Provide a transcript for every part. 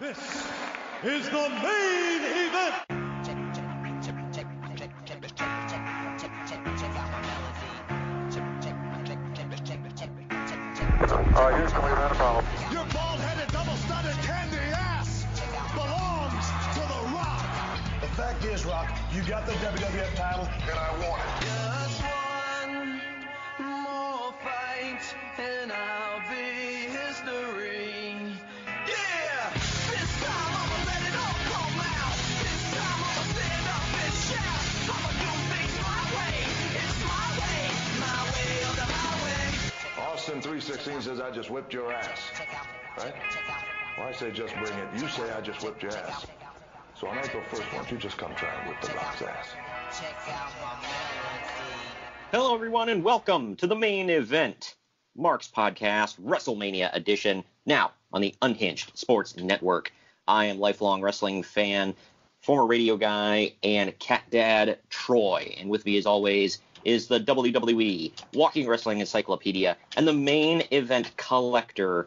This is the main event. Houston, we've had a problem. Your bald-headed, double-studded candy ass belongs to the Rock. The fact is, Rock, you got the WWF title, and I want it. Just one more fight, and I'll be history. Austin 316 says, I just whipped your ass, right? Well, I say just bring it. You say I just whipped your ass. So on April 1st, why don't you just come try and whip the Rock's ass? Hello, everyone, and welcome to the main event, Mark's Podcast, WrestleMania edition, now on the Unhinged Sports Network. I am lifelong wrestling fan, former radio guy, and cat dad, Troy. And with me, as always, is the WWE Walking Wrestling Encyclopedia and the main event collector.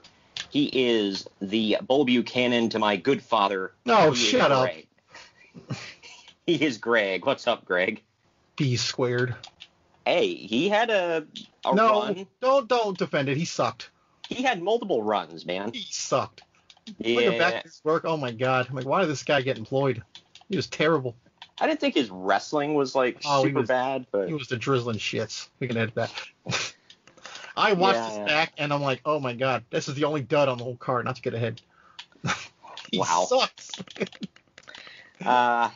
He is the Bull Buchanan to my good father. No, shut up. He is Greg. What's up, Greg? B squared. Hey, he had a run. No, don't defend it. He sucked. He had multiple runs, man. He sucked. Yeah. Looking back at his work, oh my God. I'm like, why did this guy get employed? He was terrible. I didn't think his wrestling was, super bad. But he was the drizzling shits. We can edit that. I watched this back, and I'm like, oh, my God. This is the only dud on the whole card. Not to get ahead. Wow. Sucks. It was what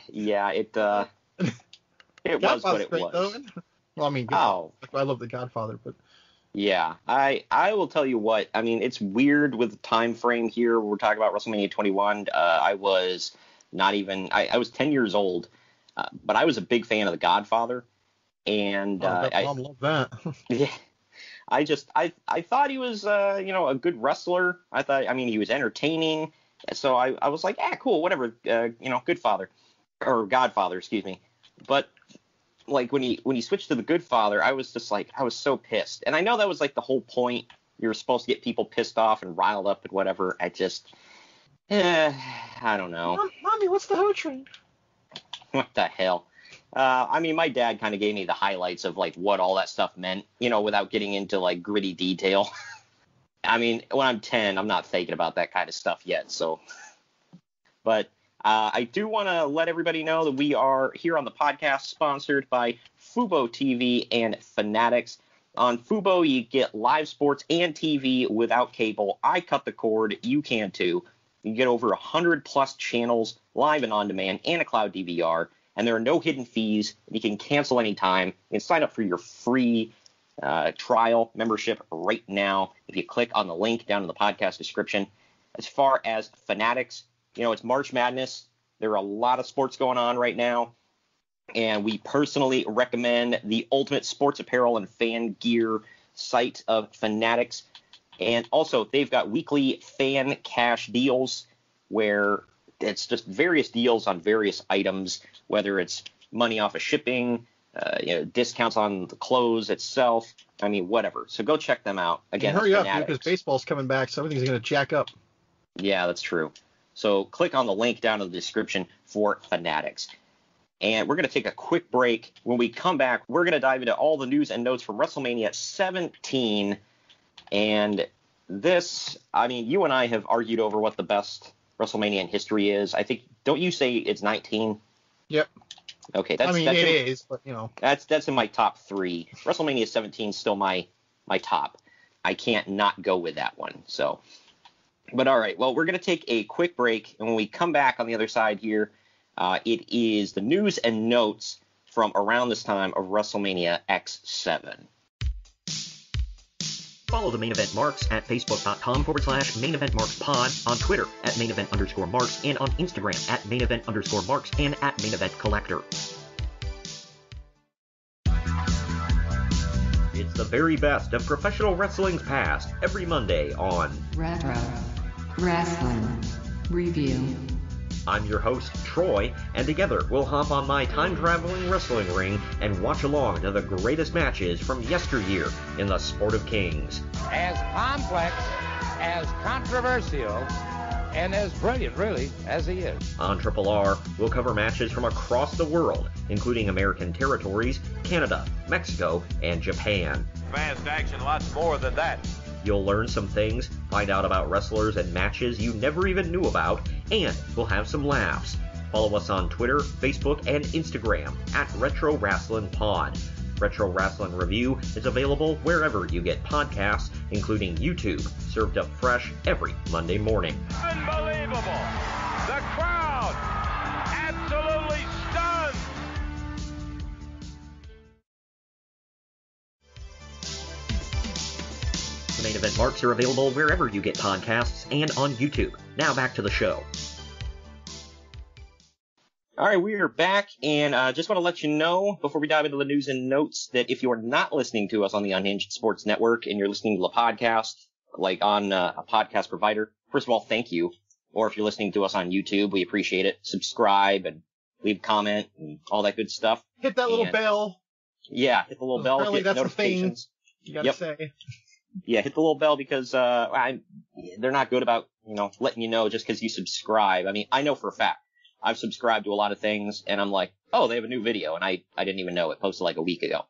it was. Though. Well, I mean, I love The Godfather, but... Yeah, I will tell you what. I mean, it's weird with the time frame here. We're talking about WrestleMania 21. I was 10 years old. But I was a big fan of The Godfather, and I love that. Yeah, I thought he was a good wrestler. He was entertaining, so I was like, cool, whatever, Godfather, excuse me. But when he switched to The Good Father, I was just I was so pissed, and I know that was the whole point. You were supposed to get people pissed off and riled up and whatever. I just, I don't know. Mommy, what's the hoe train? What the hell? My dad kind of gave me the highlights of, what all that stuff meant, without getting into, gritty detail. When I'm 10, I'm not thinking about that kind of stuff yet, so. But I do want to let everybody know that we are here on the podcast sponsored by Fubo TV and Fanatics. On Fubo, you get live sports and TV without cable. I cut the cord. You can, too. You get over 100-plus channels live and on demand and a cloud DVR, and there are no hidden fees. You can cancel anytime. You can sign up for your free trial membership right now if you click on the link down in the podcast description. As far as Fanatics, it's March Madness. There are a lot of sports going on right now, and we personally recommend the ultimate sports apparel and fan gear site of Fanatics. And also, they've got weekly fan cash deals where it's just various deals on various items, whether it's money off of shipping, discounts on the clothes itself. Whatever. So go check them out. Again, hurry up, because baseball's coming back, so everything's going to jack up. Yeah, that's true. So click on the link down in the description for Fanatics. And we're going to take a quick break. When we come back, we're going to dive into all the news and notes from WrestleMania 17. And this, you and I have argued over what the best WrestleMania in history is. I think, don't you say it's 19? Yep. Okay, that's in my top three. WrestleMania 17 is still my top. I can't not go with that one. So, but all right, well, we're going to take a quick break, and when we come back on the other side here, it is the news and notes from around this time of WrestleMania X-7. Follow the Main Event Marks at facebook.com/Main Event Marks Pod, on Twitter at Main Event_Marks, and on Instagram at Main Event_Marks and at Main Event Collector. It's the very best of professional wrestling's past every Monday on Retro Wrestling Review. I'm your host, Troy, and together we'll hop on my time-traveling wrestling ring and watch along to the greatest matches from yesteryear in the sport of kings. As complex, as controversial, and as brilliant, really, as he is. On Triple R, we'll cover matches from across the world, including American territories, Canada, Mexico, and Japan. Fast action, lots more than that. You'll learn some things, find out about wrestlers and matches you never even knew about, and we'll have some laughs. Follow us on Twitter, Facebook, and Instagram at Retro Wrestling Pod. Retro Wrestling Review is available wherever you get podcasts, including YouTube, served up fresh every Monday morning. Unbelievable! The crowd absolutely stunned! The main event marks are available wherever you get podcasts and on YouTube. Now back to the show. All right, we are back, and just want to let you know, before we dive into the news and notes, that if you're not listening to us on the Unhinged Sports Network and you're listening to the podcast, like on a podcast provider, first of all, thank you. Or if you're listening to us on YouTube, we appreciate it. Subscribe and leave a comment and all that good stuff. Hit that little bell. Yeah, hit the little bell. Apparently that's the thing you gotta say. Yeah, hit the little bell because they're not good about, you know, letting you know just because you subscribe. I mean, I know for a fact. I've subscribed to a lot of things, and I'm like, oh, they have a new video, and I didn't even know. It posted like a week ago.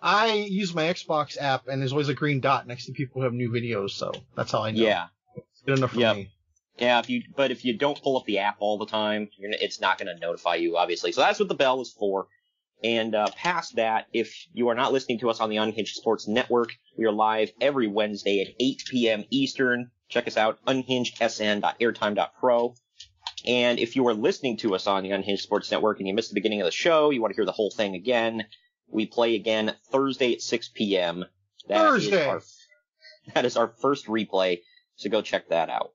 I use my Xbox app, and there's always a green dot next to people who have new videos, so that's how I know. Yeah. It's good enough for me. Yeah, if you don't pull up the app all the time, it's not going to notify you, obviously. So that's what the bell is for. And past that, if you are not listening to us on the Unhinged Sports Network, we are live every Wednesday at 8 p.m. Eastern. Check us out, unhingedsn.airtime.pro. And if you are listening to us on the Unhinged Sports Network and you missed the beginning of the show, you want to hear the whole thing again, we play again Thursday at 6 p.m. That is our first replay, so go check that out.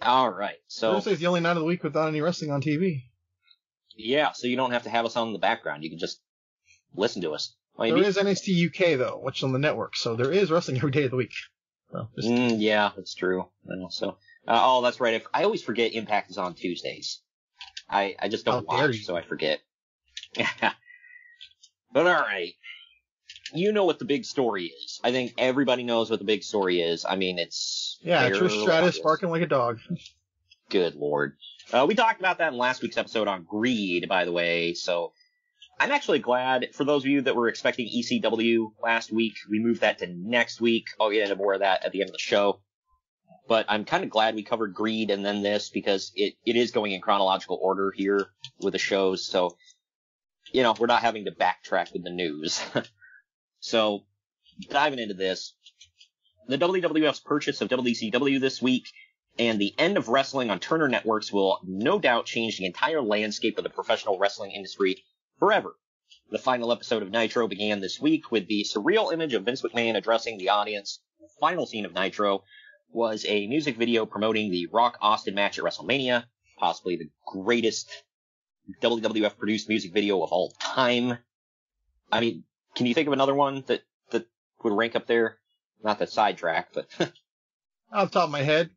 All right. So Thursday's the only night of the week without any wrestling on TV. Yeah, so you don't have to have us on in the background. You can just listen to us. There is NXT UK, though, which is on the network, so there is wrestling every day of the week. So yeah, that's true. I know, so... Oh, that's right. I always forget Impact is on Tuesdays. I just don't watch, so I forget. But all right. You know what the big story is. I think everybody knows what the big story is. I mean, it's... Yeah, Trish Stratus barking like a dog. Good Lord. We talked about that in last week's episode on Greed, by the way, so... I'm actually glad, for those of you that were expecting ECW last week, we moved that to next week. I'll get into more of that at the end of the show. But I'm kind of glad we covered Greed and then this because it is going in chronological order here with the shows. So, you know, we're not having to backtrack with the news. So, diving into this, the WWF's purchase of WCW this week and the end of wrestling on Turner Networks will no doubt change the entire landscape of the professional wrestling industry forever. The final episode of Nitro began this week with the surreal image of Vince McMahon addressing the audience. The final scene of Nitro was a music video promoting the Rock Austin match at WrestleMania, possibly the greatest WWF produced music video of all time. I mean, can you think of another one that would rank up there? Not the sidetrack, but off the top of my head.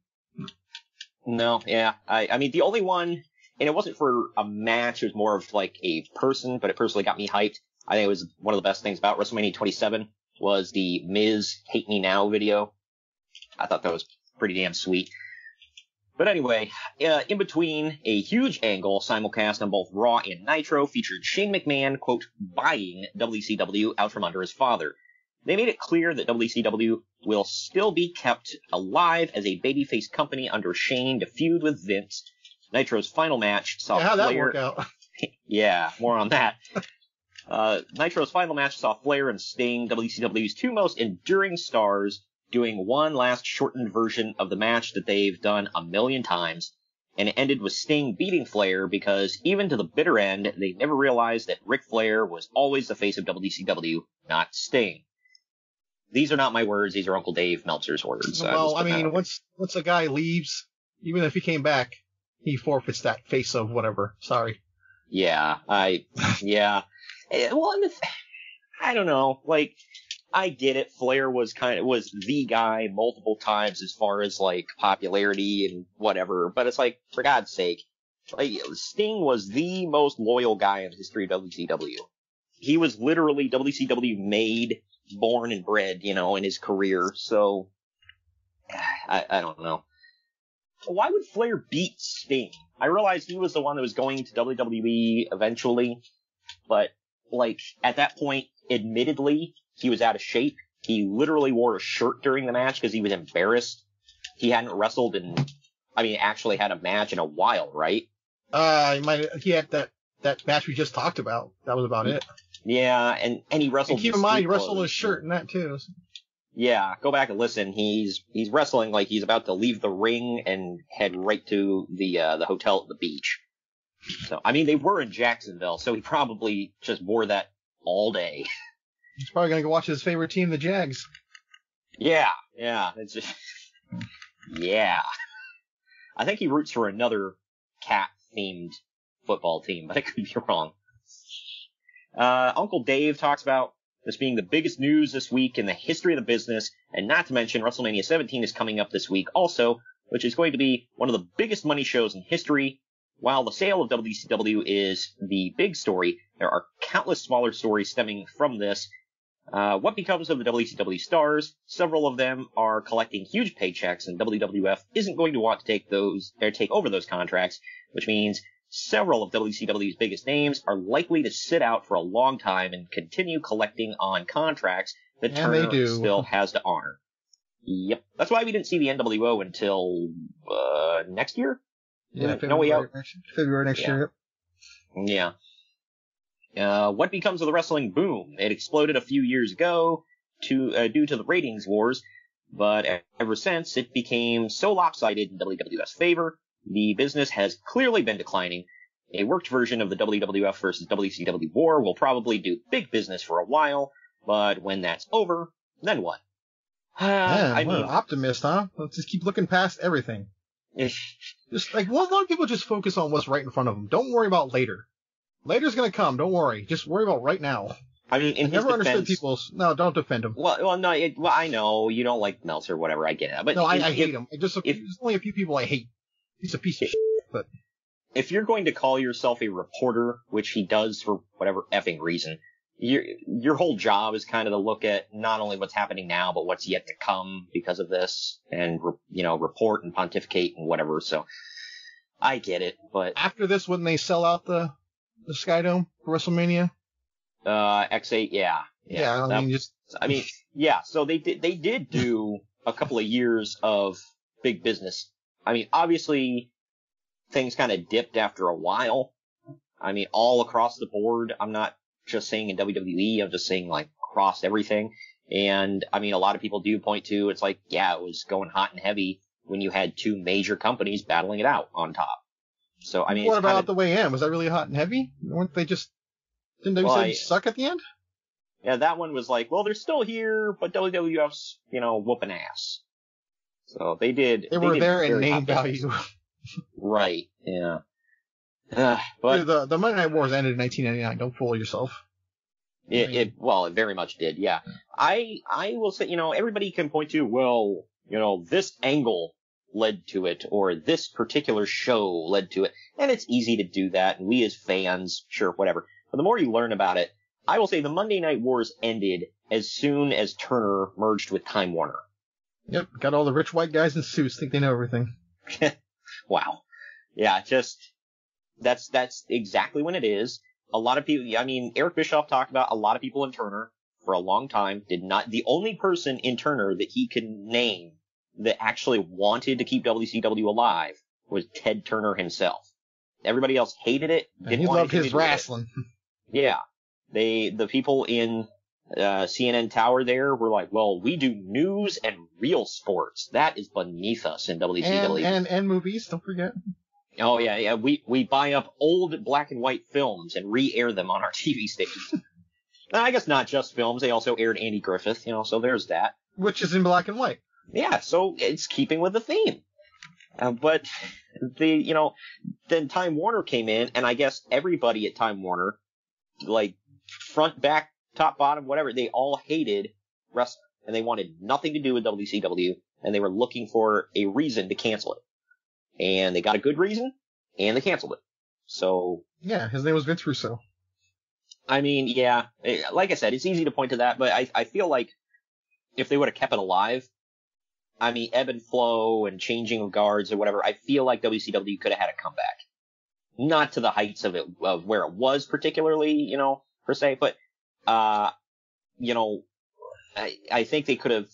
No, yeah. I mean, the only one, and it wasn't for a match, it was more of like a person, but it personally got me hyped. I think it was one of the best things about WrestleMania 27 was the Miz Hate Me Now video. I thought that was pretty damn sweet. But anyway, in between, a huge angle simulcast on both Raw and Nitro featured Shane McMahon, quote, buying WCW out from under his father. They made it clear that WCW will still be kept alive as a babyface company under Shane to feud with Vince. Nitro's final match saw Flair... How'd that work out? Yeah, more on that. Nitro's final match saw Flair and Sting, WCW's two most enduring stars, doing one last shortened version of the match that they've done a million times, and it ended with Sting beating Flair because even to the bitter end, they never realized that Ric Flair was always the face of WCW, not Sting. These are not my words, these are Uncle Dave Meltzer's words. Well, I mean, once a guy leaves, even if he came back, he forfeits that face of whatever. Sorry. Yeah, well, I don't know, like... I get it. Flair was the guy multiple times as far as like popularity and whatever, but it's like, for God's sake, like Sting was the most loyal guy in the history of WCW. He was literally WCW made, born and bred, you know, in his career. So I don't know. why would Flair beat Sting? I realized he was the one that was going to WWE eventually, but like at that point, admittedly, he was out of shape. He literally wore a shirt during the match because he was embarrassed. He hadn't wrestled and, I mean, actually had a match in a while, right? He had that match we just talked about. That was about it. Yeah, and he wrestled. And keep in mind, he wrestled his shirt in that too. Yeah, go back and listen. He's wrestling like he's about to leave the ring and head right to the hotel at the beach. So, I mean, they were in Jacksonville, so he probably just wore that all day. He's probably gonna go watch his favorite team, the Jags. Yeah, it's just, yeah. I think he roots for another cat-themed football team, but I could be wrong. Uncle Dave talks about this being the biggest news this week in the history of the business, and not to mention WrestleMania 17 is coming up this week also, which is going to be one of the biggest money shows in history. While the sale of WCW is the big story, there are countless smaller stories stemming from this. What becomes of the WCW stars? Several of them are collecting huge paychecks, and WWF isn't going to want to take over those contracts, which means several of WCW's biggest names are likely to sit out for a long time and continue collecting on contracts that Turner still has to honor. Yep. That's why we didn't see the NWO until next year? Yeah, February next year. Yeah. What becomes of the wrestling boom? It exploded a few years ago due to the ratings wars, but ever since, it became so lopsided in WWF's favor, the business has clearly been declining. A worked version of the WWF versus WCW war will probably do big business for a while, but when that's over, then what? An optimist, huh? Let's just keep looking past everything. Just like, well, a lot of people just focus on what's right in front of them. Don't worry about later. Later's gonna come. Don't worry. Just worry about right now. I mean, in his defense, understood people's. No, don't defend him. Well, I know you don't like Meltzer, whatever. I get it. But no, I hate him. There's only a few people I hate. He's a piece of shit. But if you're going to call yourself a reporter, which he does for whatever effing reason, your whole job is kind of to look at not only what's happening now, but what's yet to come because of this, and report and pontificate and whatever. So I get it. But after this, wouldn't they sell out the Skydome for WrestleMania? X8, yeah. Yeah. So they did do a couple of years of big business. I mean, obviously, things kind of dipped after a while. I mean, all across the board. I'm not just saying in WWE. I'm just saying, like, across everything. And, I mean, a lot of people do point to, it's like, yeah, it was going hot and heavy when you had two major companies battling it out on top. So, I mean, what about the Way In? Was that really hot and heavy? Didn't WCW suck at the end? Yeah, that one was like, well, they're still here, but WWF's, whooping ass. So they did. They were there in name value. Right. Yeah. But dude, the Monday Night Wars ended in 1999. Don't fool yourself. It very much did. Yeah. I will say, everybody can point to, well, this angle led to it, or this particular show led to it. And it's easy to do that. And we as fans, sure, whatever. But the more you learn about it, I will say the Monday Night Wars ended as soon as Turner merged with Time Warner. Yep, got all the rich white guys in suits, think they know everything. Wow. Yeah, that's exactly when it is. A lot of people, Eric Bischoff talked about a lot of people in Turner for a long time the only person in Turner that he can name that actually wanted to keep WCW alive was Ted Turner himself. Everybody else hated it, didn't want to do it. He loved his wrestling. Yeah. The people in CNN Tower there were like, well, we do news and real sports. That is beneath us in WCW. And movies, don't forget. Oh, yeah. We buy up old black and white films and re-air them on our TV stations. I guess not just films. They also aired Andy Griffith, so there's that. Which is in black and white. Yeah, so it's keeping with the theme. But then Time Warner came in, and I guess everybody at Time Warner, like front, back, top, bottom, whatever, they all hated wrestling, and they wanted nothing to do with WCW, and they were looking for a reason to cancel it. And they got a good reason, and they canceled it. So... yeah, his name was Vince Russo. I mean, yeah, like I said, it's easy to point to that, but I feel like if they would have kept it alive, I mean, ebb and flow and changing of guards or whatever, I feel like WCW could have had a comeback. Not to the heights of it, of where it was particularly, you know, per se, but, you know, I think they could have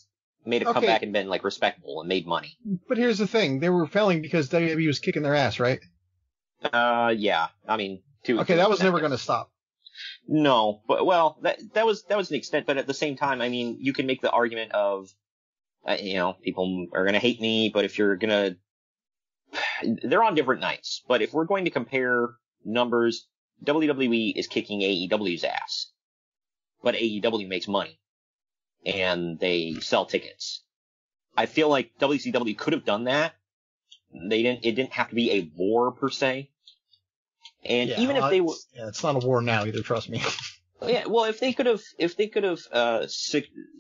made a comeback and been, like, respectable and made money. But here's the thing. They were failing because WWE was kicking their ass, right? Yeah. I mean, to that was never going to stop. No, but, well, that was an extent, but at the same time, I mean, you can make the argument of, you know, people are going to hate me, but if you're going to, they're on different nights, but if we're going to compare numbers, WWE is kicking AEW's ass, but AEW makes money and they sell tickets. I feel like WCW could have done that. It didn't have to be a war per se. And yeah, even if they were, yeah, it's not a war now either. Trust me. Yeah. Well, if they could have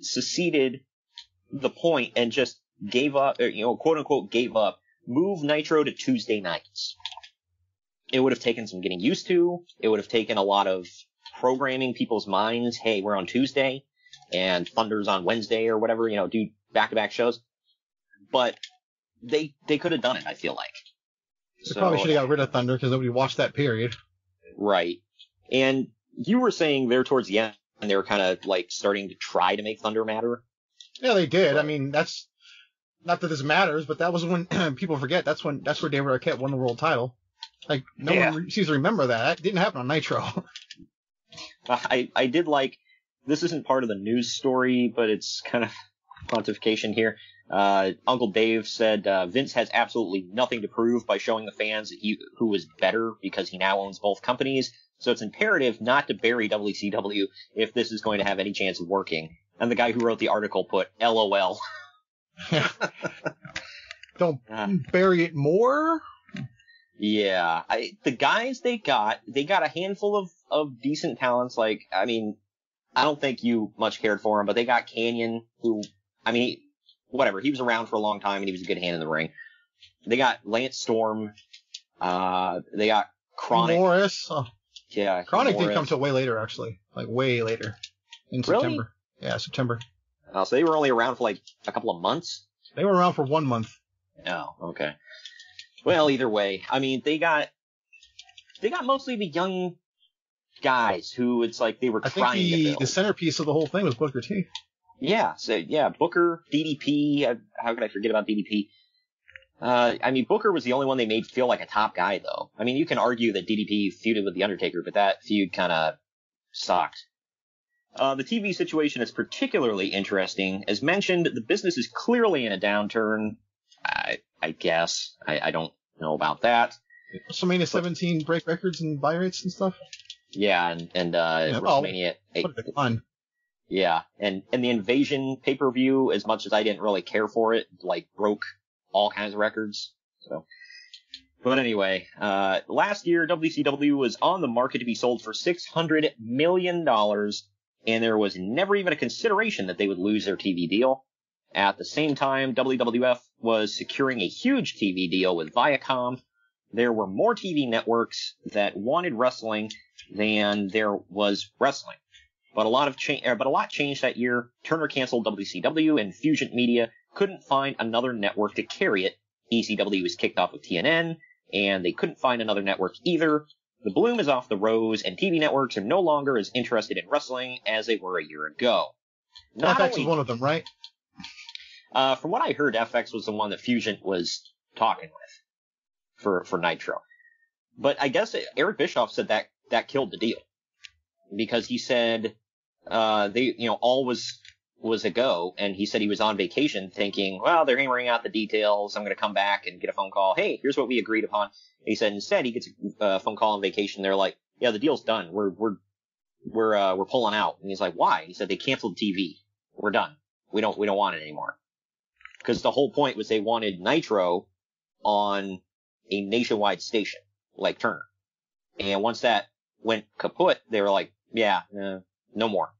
seceded the point and just gave up, or, you know, quote unquote, gave up, move Nitro to Tuesday nights, it would have taken some getting used to. It would have taken a lot of programming people's minds. Hey, we're on Tuesday and Thunder's on Wednesday or whatever, you know, do back-to-back shows. But they could have done it, I feel like. They probably should have got rid of Thunder because nobody watched that period. Right. And you were saying there towards the end, and they were kind of like starting to try to make Thunder matter. Yeah, they did. But, I mean, that's not that this matters, but that was when people forget. That's where David Arquette won the world title. Like, no one seems to remember that. That didn't happen on Nitro. I did like, this isn't part of the news story, but it's kind of pontification here. Uncle Dave said, Vince has absolutely nothing to prove by showing the fans that who is better because he now owns both companies. So it's imperative not to bury WCW if this is going to have any chance of working. And the guy who wrote the article put, LOL. Don't bury it more? Yeah. The guys they got a handful of decent talents. Like, I mean, I don't think you much cared for him, but they got Kanyon, who, I mean, he was around for a long time, and he was a good hand in the ring. They got Lance Storm. They got Chronic. Morris. Oh. Yeah. Chronic didn't come till way later, actually. Like, way later. In September. Yeah, September. So they were only around for, like, a couple of months? They were around for 1 month. Oh, okay. Well, either way, I mean, they got mostly the young guys who it's like they were trying to build. I think the centerpiece of the whole thing was Booker T. Yeah, Booker, DDP, how could I forget about DDP? I mean, Booker was the only one they made feel like a top guy, though. I mean, you can argue that DDP feuded with The Undertaker, but that feud kind of sucked. The TV situation is particularly interesting. As mentioned, the business is clearly in a downturn, I guess. I don't know about that. WrestleMania 17 break records and buy rates and stuff? Yeah, and WrestleMania 8. What a decline. Yeah, and the Invasion pay-per-view, as much as I didn't really care for it, like, broke all kinds of records. So, but anyway, last year, WCW was on the market to be sold for $600 million, and there was never even a consideration that they would lose their TV deal. At the same time, WWF was securing a huge TV deal with Viacom. There were more TV networks that wanted wrestling than there was wrestling. But a lot changed that year. Turner canceled WCW, and Fusion Media couldn't find another network to carry it. ECW was kicked off of TNN, and they couldn't find another network either. The bloom is off the rose, and TV networks are no longer as interested in wrestling as they were a year ago. FX was one of them, right? From what I heard, FX was the one that Fusion was talking with for Nitro. But I guess Eric Bischoff said that killed the deal. Because he said, all was a go, and he said he was on vacation thinking, well, they're hammering out the details, I'm gonna come back and get a phone call, hey, here's what we agreed upon. And he said instead he gets a phone call on vacation, they're like, yeah, the deal's done, we're pulling out. And he's like, why? He said, they canceled TV, we're done, we don't want it anymore. Because the whole point was they wanted Nitro on a nationwide station, like Turner. And once that went kaput, they were like, yeah, no more.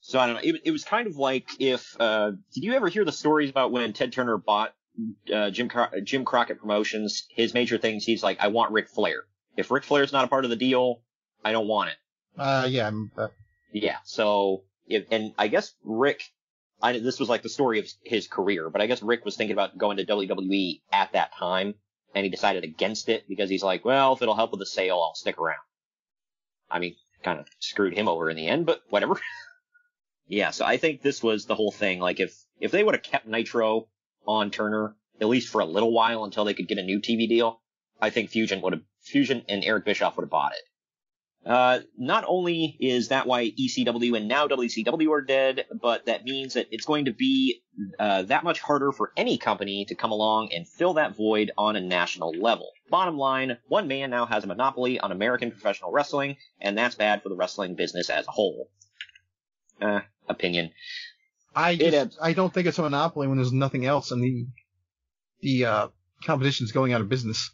So I don't know. It was kind of like if did you ever hear the stories about when Ted Turner bought Jim Crockett Promotions? His major things, he's like, I want Ric Flair. If Ric Flair's not a part of the deal, I don't want it. Yeah. So I guess Rick this was like the story of his career, but I guess Rick was thinking about going to WWE at that time, and he decided against it because he's like, well, if it'll help with the sale, I'll stick around. I mean, kind of screwed him over in the end, but whatever. Yeah, so I think this was the whole thing. Like, if they would have kept Nitro on Turner, at least for a little while until they could get a new TV deal, I think Fusion and Eric Bischoff would have bought it. Not only is that why ECW and now WCW are dead, but that means that it's going to be that much harder for any company to come along and fill that void on a national level. Bottom line, one man now has a monopoly on American professional wrestling, and that's bad for the wrestling business as a whole. Opinion. I don't think it's a monopoly when there's nothing else and the competition's going out of business.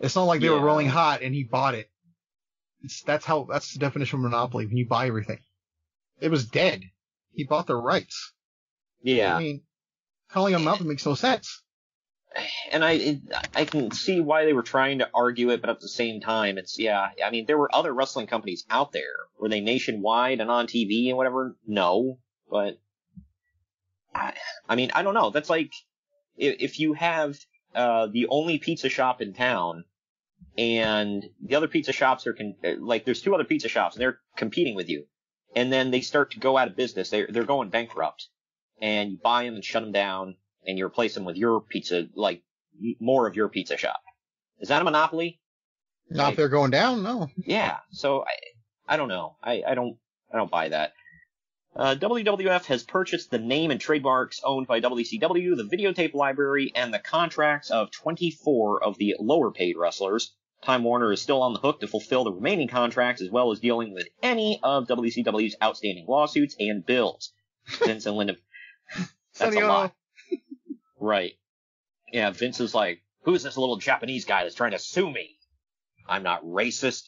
It's not like they were rolling hot and he bought it. That's the definition of monopoly, when you buy everything. It was dead. He bought the rights. Yeah. I mean, calling him up makes no sense. And I can see why they were trying to argue it, but at the same time, I mean, there were other wrestling companies out there. Were they nationwide and on TV and whatever? No, but I mean, I don't know. That's like if you have the only pizza shop in town and the other pizza shops are like there's two other pizza shops and they're competing with you, and then they start to go out of business. They're going bankrupt, and you buy them and shut them down. And you replace them with your pizza, like more of your pizza shop. Is that a monopoly? Not if they're going down, no. Yeah. So I don't know. I don't buy that. WWF has purchased the name and trademarks owned by WCW, the videotape library, and the contracts of 24 of the lower paid wrestlers. Time Warner is still on the hook to fulfill the remaining contracts, as well as dealing with any of WCW's outstanding lawsuits and bills. Vince and Linda. That's a lot. Right. Yeah, Vince is like, who's this little Japanese guy that's trying to sue me? I'm not racist.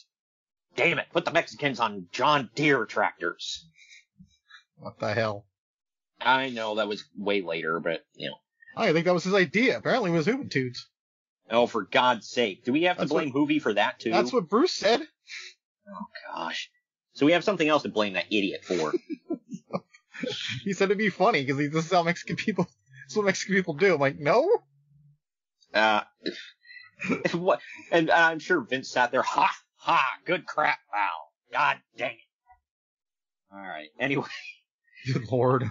Damn it, put the Mexicans on John Deere tractors. What the hell? I know, that was way later, but, you know. I think that was his idea. Apparently it was Hooventudes. Oh, for God's sake. Do we have to blame Hoovy for that, too? That's what Bruce said. Oh, gosh. So we have something else to blame that idiot for. He said it'd be funny, because this is how Mexican people... That's what Mexican people do. I'm like, no? What? And I'm sure Vince sat there, good crap, wow. God dang it. Alright, anyway. Good lord.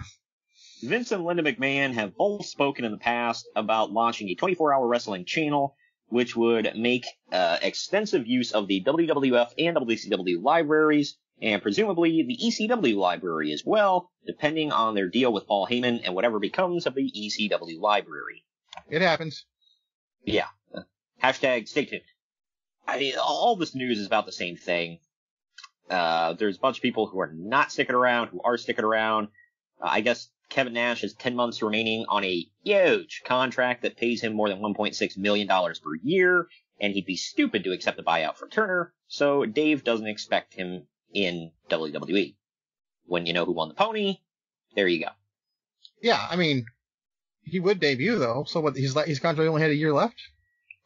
Vince and Linda McMahon have both spoken in the past about launching a 24-hour wrestling channel, which would make extensive use of the WWF and WCW libraries, and presumably the ECW library as well, depending on their deal with Paul Heyman and whatever becomes of the ECW library. It happens. Yeah. Hashtag stay tuned. I mean, all this news is about the same thing. There's a bunch of people who are not sticking around, who are sticking around. I guess Kevin Nash has 10 months remaining on a huge contract that pays him more than $1.6 million per year, and he'd be stupid to accept a buyout from Turner, so Dave doesn't expect him in WWE. When you know who won the pony, there you go. Yeah, I mean, he would debut, though. So what, his contract only had a year left?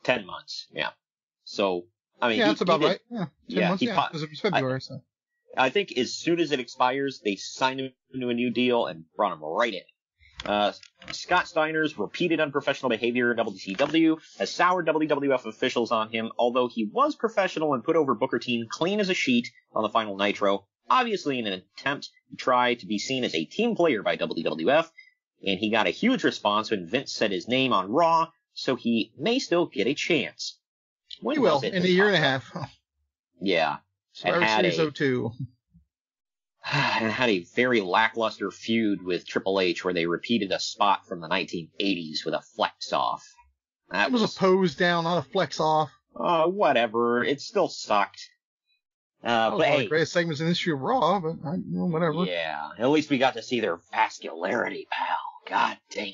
10 months, yeah. So, I mean... Yeah, that's about right. Yeah, 10 months, yeah, because it was February, so... I think as soon as it expires, they signed him to a new deal and brought him right in. Scott Steiner's repeated unprofessional behavior in WCW has soured WWF officials on him, although he was professional and put over Booker T clean as a sheet on the final Nitro, obviously in an attempt to try to be seen as a team player by WWF, and he got a huge response when Vince said his name on Raw, so he may still get a chance. When he will, in a year and a half. Yeah. And had a very lackluster feud with Triple H where they repeated a spot from the 1980s with a flex-off. That was a pose-down, not a flex-off. Whatever. It still sucked. But one of the greatest segments in the history of Raw, but whatever. Yeah, at least we got to see their vascularity, pal. God dang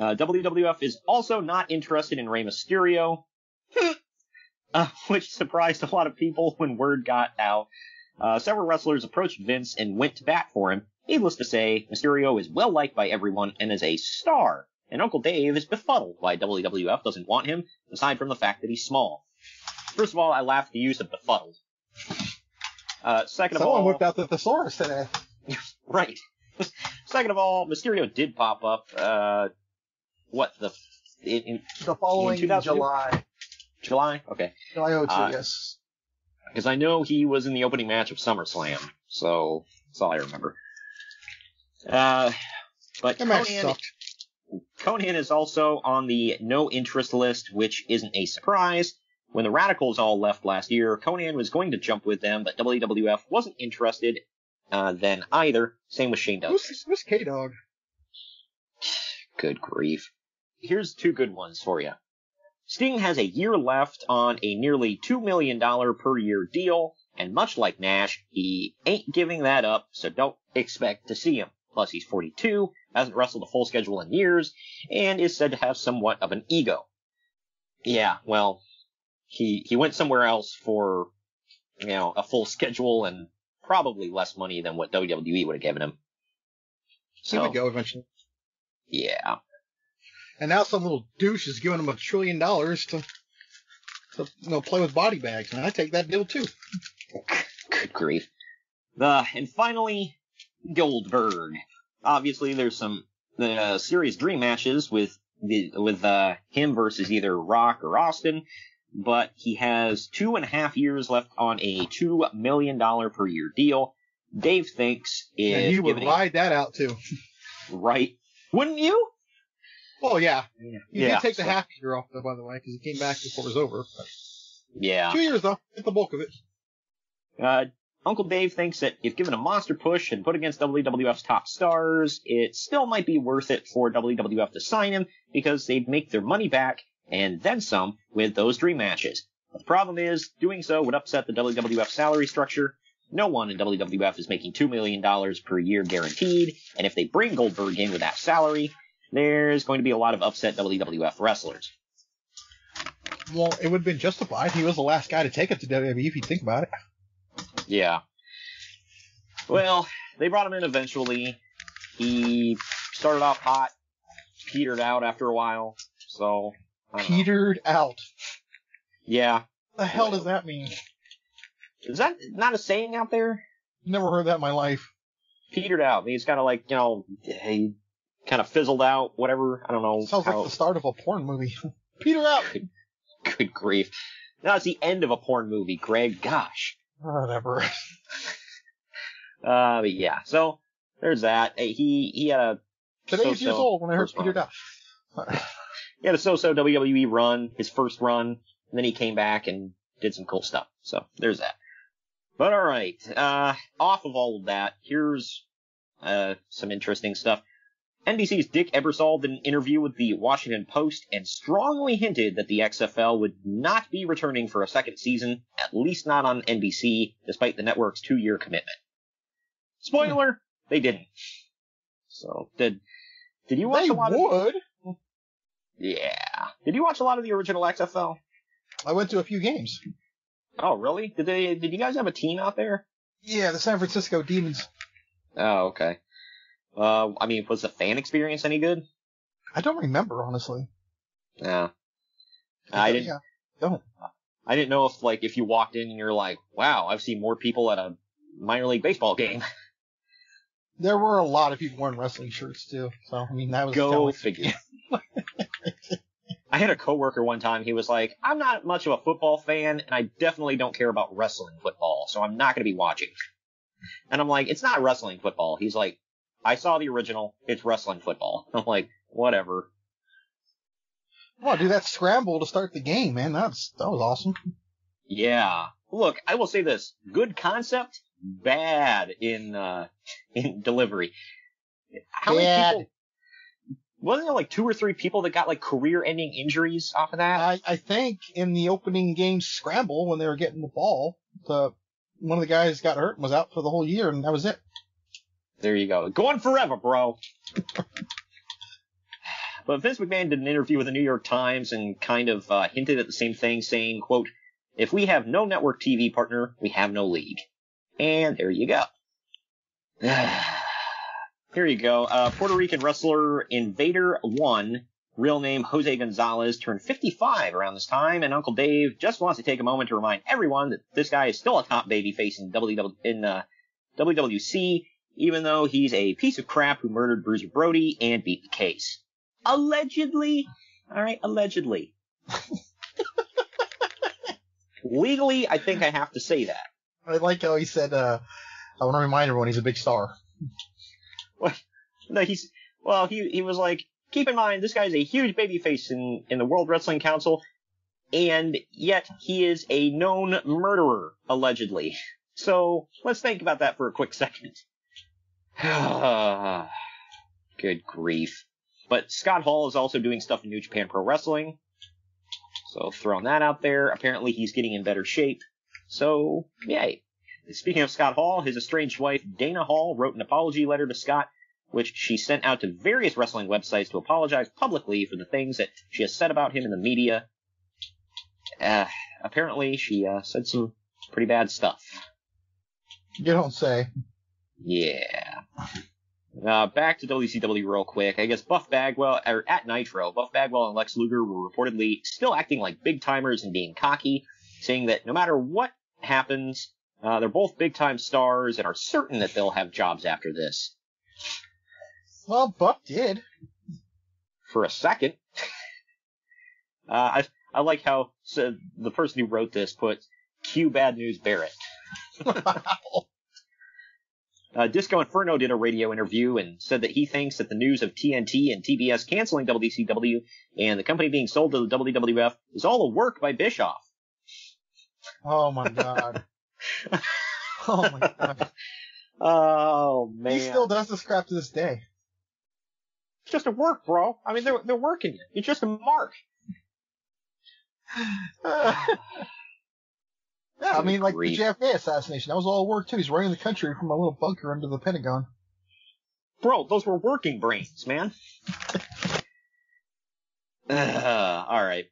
it. WWF is also not interested in Rey Mysterio, which surprised a lot of people when word got out. Several wrestlers approached Vince and went to bat for him. Needless to say, Mysterio is well-liked by everyone and is a star, and Uncle Dave is befuddled why WWF doesn't want him, aside from the fact that he's small. First of all, I laughed at the use of befuddled. Second of all... Someone whipped out the thesaurus today. Right. Second of all, Mysterio did pop up. The following July. July? Okay. July 02, yes. Because I know he was in the opening match of SummerSlam, so that's all I remember. But that match sucked. Conan is also on the no interest list, which isn't a surprise. When the Radicals all left last year, Conan was going to jump with them, but WWF wasn't interested then either. Same with Shane Douglas. Who's K-Dog? Good grief. Here's two good ones for you. Sting has a year left on a nearly $2 million per year deal, and much like Nash, he ain't giving that up, so don't expect to see him. Plus, he's 42, hasn't wrestled a full schedule in years, and is said to have somewhat of an ego. Yeah, well, he went somewhere else for, you know, a full schedule and probably less money than what WWE would have given him. So, he would go eventually. Yeah. And now some little douche is giving him $1 trillion to play with body bags, and I take that deal too. Good grief. And finally, Goldberg. Obviously, there's some serious dream matches with him versus either Rock or Austin, but he has 2.5 years left on a $2 million per year deal. Dave thinks is and you would ride that out too, right? Wouldn't you? Oh yeah, you did take the half year off though, by the way, because he came back before it was over. But. Yeah, 2 years though, get the bulk of it. Uncle Dave thinks that if given a monster push and put against WWF's top stars, it still might be worth it for WWF to sign him because they'd make their money back and then some with those dream matches. But the problem is, doing so would upset the WWF salary structure. No one in WWF is making $2 million per year guaranteed, and if they bring Goldberg in with that salary, there's going to be a lot of upset WWF wrestlers. Well, it would have been justified. He was the last guy to take it to WWE if you think about it. Yeah. Well, they brought him in eventually. He started off hot, petered out after a while, so... Petered out. Yeah. What the hell does that mean? Is that not a saying out there? Never heard that in my life. Petered out. He's kind of like, you know, he kind of fizzled out, whatever. I don't know. Sounds like the start of a porn movie. Peter out! Good grief. No, it's the end of a porn movie, Greg. Gosh. Whatever. But yeah, so there's that. He had a today he's years old when I heard Peter out. He had a so-so WWE run, his first run, and then he came back and did some cool stuff. So there's that. But all right, off of all of that, here's some interesting stuff. NBC's Dick Ebersol did an interview with the Washington Post and strongly hinted that the XFL would not be returning for a second season, at least not on NBC, despite the network's 2-year commitment. Spoiler, they didn't. So, did you watch Yeah. Did you watch a lot of the original XFL? I went to a few games. Oh, really? Did you guys have a team out there? Yeah, the San Francisco Demons. Oh, okay. I mean, was the fan experience any good? I don't remember, honestly. Yeah. I didn't know if, like, if you walked in and you're like, wow, I've seen more people at a minor league baseball game. There were a lot of people wearing wrestling shirts, too. So, I mean, that was... Go figure. I had a coworker one time, he was like, I'm not much of a football fan, and I definitely don't care about wrestling football, so I'm not going to be watching. And I'm like, it's not wrestling football. He's like, I saw the original. It's wrestling football. I'm like, whatever. Well, dude, that scramble to start the game, man. That was awesome. Yeah. Look, I will say this: good concept, bad in delivery. How many people? Wasn't there like 2 or 3 people that got like career-ending injuries off of that? I think in the opening game scramble when they were getting the ball, one of the guys got hurt and was out for the whole year, and that was it. There you go. Going forever, bro. But Vince McMahon did an interview with the New York Times and kind of hinted at the same thing, saying, quote, if we have no network TV partner, we have no league. And there you go. Here you go. Puerto Rican wrestler Invader One, real name Jose Gonzalez, turned 55 around this time, and Uncle Dave just wants to take a moment to remind everyone that this guy is still a top babyface in WWC. even though he's a piece of crap who murdered Bruiser Brody and beat the case. Allegedly. All right, allegedly. Legally, I think I have to say that. I like how he said, I want to remind everyone he's a big star. Well, no, he was like, keep in mind, this guy's a huge babyface in the World Wrestling Council, and yet he is a known murderer, allegedly. So let's think about that for a quick second. Good grief. But Scott Hall is also doing stuff in New Japan Pro Wrestling. So throwing that out there. Apparently he's getting in better shape. So, yay. Speaking of Scott Hall, his estranged wife, Dana Hall, wrote an apology letter to Scott, which she sent out to various wrestling websites to apologize publicly for the things that she has said about him in the media. Apparently she said some pretty bad stuff. You don't say. Yeah. Back to WCW real quick. I guess Buff Bagwell, or at Nitro, Buff Bagwell and Lex Luger were reportedly still acting like big timers and being cocky, saying that no matter what happens, they're both big time stars and are certain that they'll have jobs after this. Well, Buff did. For a second. I like how the person who wrote this put, Cue Bad News Barrett. Disco Inferno did a radio interview and said that he thinks that the news of TNT and TBS canceling WCW and the company being sold to the WWF is all a work by Bischoff. Oh, my God. Oh, my God. Oh, man. He still does this crap to this day. It's just a work, bro. I mean, they're working it. It's just a mark. Yeah, I mean, like the JFK assassination, that was all work, too. He's running the country from a little bunker under the Pentagon. Bro, those were working brains, man. All right.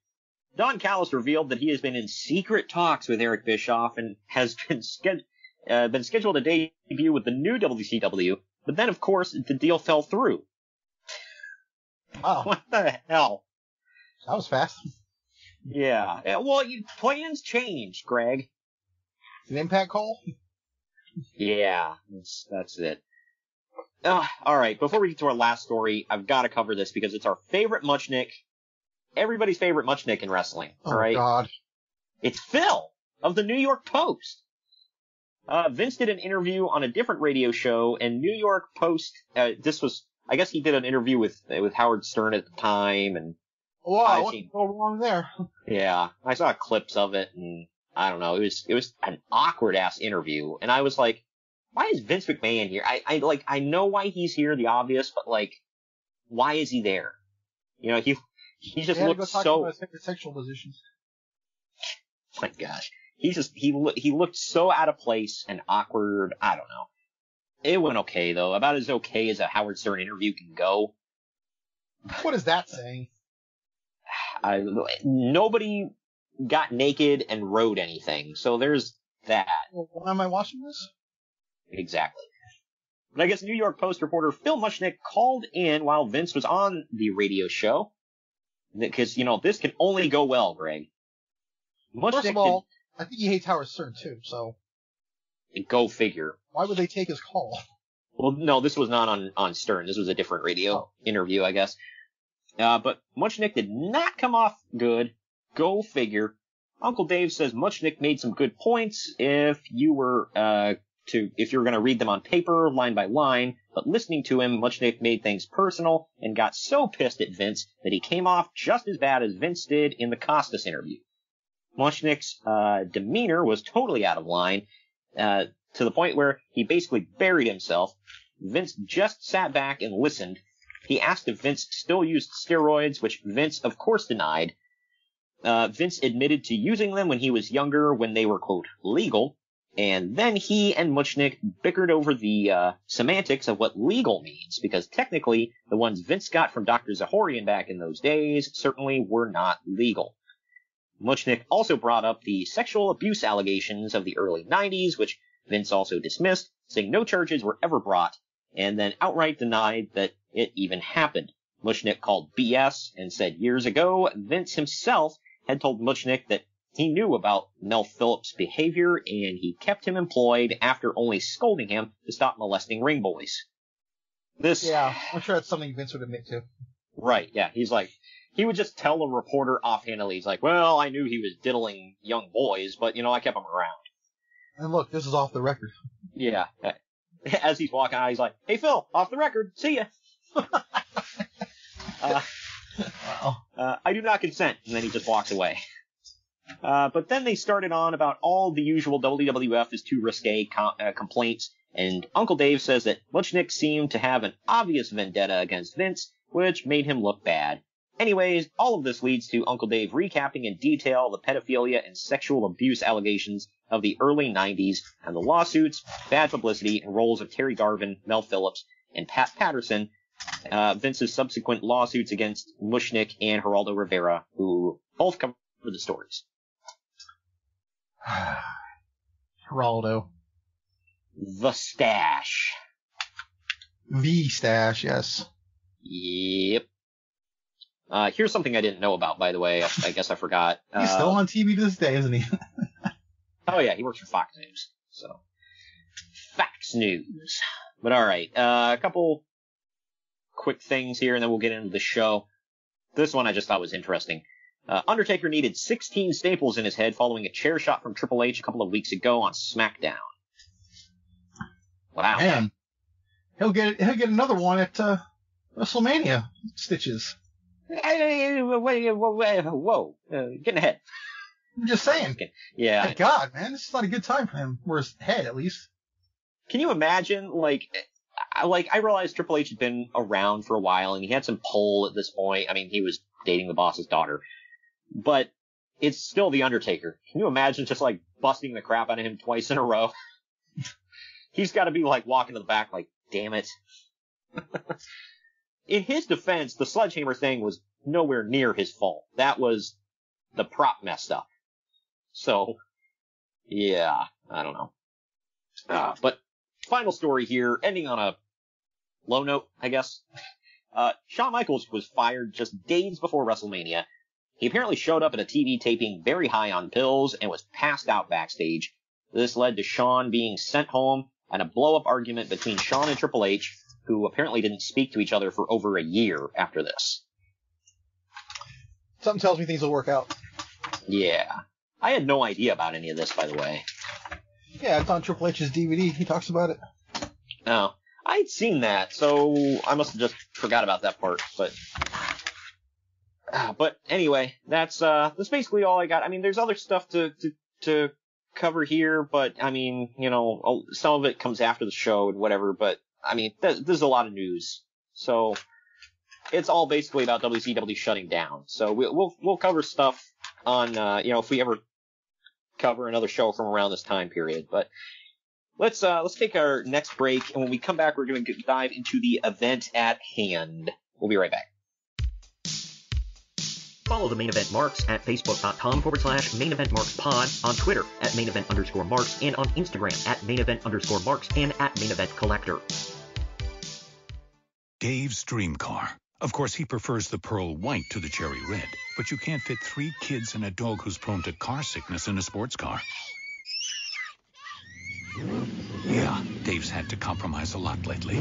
Don Callis revealed that he has been in secret talks with Eric Bischoff and has been scheduled a debut with the new WCW, but then, of course, the deal fell through. Wow. What the hell? That was fast. Yeah. Well, plans change, Greg. An impact call? Yeah, that's it. All right, before we get to our last story, I've got to cover this because it's our favorite Muchnick, everybody's favorite Muchnick in wrestling. All right? Oh, God. It's Phil of the New York Post. Vince did an interview on a different radio show, and New York Post, this was, I guess he did an interview with Howard Stern at the time, and wow, what's going on there? Yeah, I saw clips of it, and I don't know. It was an awkward-ass interview, and I was like, why is Vince McMahon here? I know why he's here, the obvious, but, like, why is he there? You know, he just looked so... About sexual positions. My gosh. He looked so out of place and awkward. I don't know. It went okay, though. About as okay as a Howard Stern interview can go. What is that saying? Nobody got naked and rode anything, so there's that. Well, why am I watching this? Exactly. But I guess New York Post reporter Phil Muchnick called in while Vince was on the radio show, because, you know, this can only go well, Greg. Muchnick, first of all, I think he hates Howard Stern, too, so... Go figure. Why would they take his call? Well, no, this was not on Stern. This was a different radio interview, I guess. But Muchnick did not come off good. Go figure. Uncle Dave says Muchnick made some good points if you were going to read them on paper, line by line. But listening to him, Muchnick made things personal and got so pissed at Vince that he came off just as bad as Vince did in the Costas interview. Muchnick's demeanor was totally out of line, to the point where he basically buried himself. Vince just sat back and listened. He asked if Vince still used steroids, which Vince, of course, denied. Vince admitted to using them when he was younger, when they were, quote, legal. And then he and Muchnick bickered over the semantics of what legal means, because technically the ones Vince got from Dr. Zahorian back in those days certainly were not legal. Muchnick also brought up the sexual abuse allegations of the early 90s, which Vince also dismissed, saying no charges were ever brought, and then outright denied that it even happened. Muchnick called BS and said years ago Vince himself had told Muchnick that He knew about Mel Phillips' behavior, and he kept him employed after only scolding him to stop molesting ring boys. Yeah, I'm sure that's something Vince would admit to. Right, yeah. He's like, he would just tell a reporter offhandedly, he's like, well, I knew he was diddling young boys, but, you know, I kept him around. And look, this is off the record. Yeah. As he's walking out, he's like, hey, Phil, off the record, see ya. I do not consent. And then he just walks away. But then they started on about all the usual WWF is too risque complaints, and Uncle Dave says that Muchnick seemed to have an obvious vendetta against Vince, which made him look bad. Anyways, all of this leads to Uncle Dave recapping in detail the pedophilia and sexual abuse allegations of the early 90s and the lawsuits, bad publicity, and roles of Terry Garvin, Mel Phillips, and Pat Patterson, Vince's subsequent lawsuits against Muchnick and Geraldo Rivera, who both cover the stories. Geraldo. The Stash. The Stash, yes. Yep. Here's something I didn't know about, by the way. I guess I forgot. He's still on TV to this day, isn't he? Oh, yeah, he works for Fox News. So, Fox News. But all right, a couple quick things here, and then we'll get into the show. This one I just thought was interesting. Undertaker needed 16 staples in his head following a chair shot from Triple H a couple of weeks ago on SmackDown. Wow. Man, he'll get another one at WrestleMania. Stitches. Whoa. Getting ahead. I'm just saying. Yeah. My God, man, this is not a good time for him. Or his head, at least. Can you imagine, like I realized Triple H had been around for a while, and he had some pull at this point. I mean, he was dating the boss's daughter. But it's still The Undertaker. Can you imagine just, like, busting the crap out of him twice in a row? He's got to be, like, walking to the back like, damn it. In his defense, the sledgehammer thing was nowhere near his fault. That was the prop messed up. So, yeah, I don't know. But final story here, ending on a low note, I guess. Shawn Michaels was fired just days before WrestleMania. He apparently showed up at a TV taping very high on pills and was passed out backstage. This led to Shawn being sent home and a blow-up argument between Shawn and Triple H, who apparently didn't speak to each other for over a year after this. Something tells me things will work out. Yeah. I had no idea about any of this, by the way. Yeah, it's on Triple H's DVD. He talks about it. Oh. I'd seen that, so I must have just forgot about that part, but anyway, that's basically all I got. I mean, there's other stuff to cover here, but I mean, you know, some of it comes after the show and whatever, but I mean, there's a lot of news. So it's all basically about WCW shutting down. So we'll cover stuff on, you know, if we ever cover another show from around this time period, but let's take our next break, and when we come back, we're going to dive into the event at hand. We'll be right back. Follow the Main Event Marks at facebook.com/Main Event Marks Pod, on Twitter at Main Event_Marks, and on Instagram at Main Event_Marks and at Main Event Collector. Dave's dream car. Of course, he prefers the pearl white to the cherry red, but you can't fit 3 kids and a dog who's prone to car sickness in a sports car. Yeah, Dave's had to compromise a lot lately.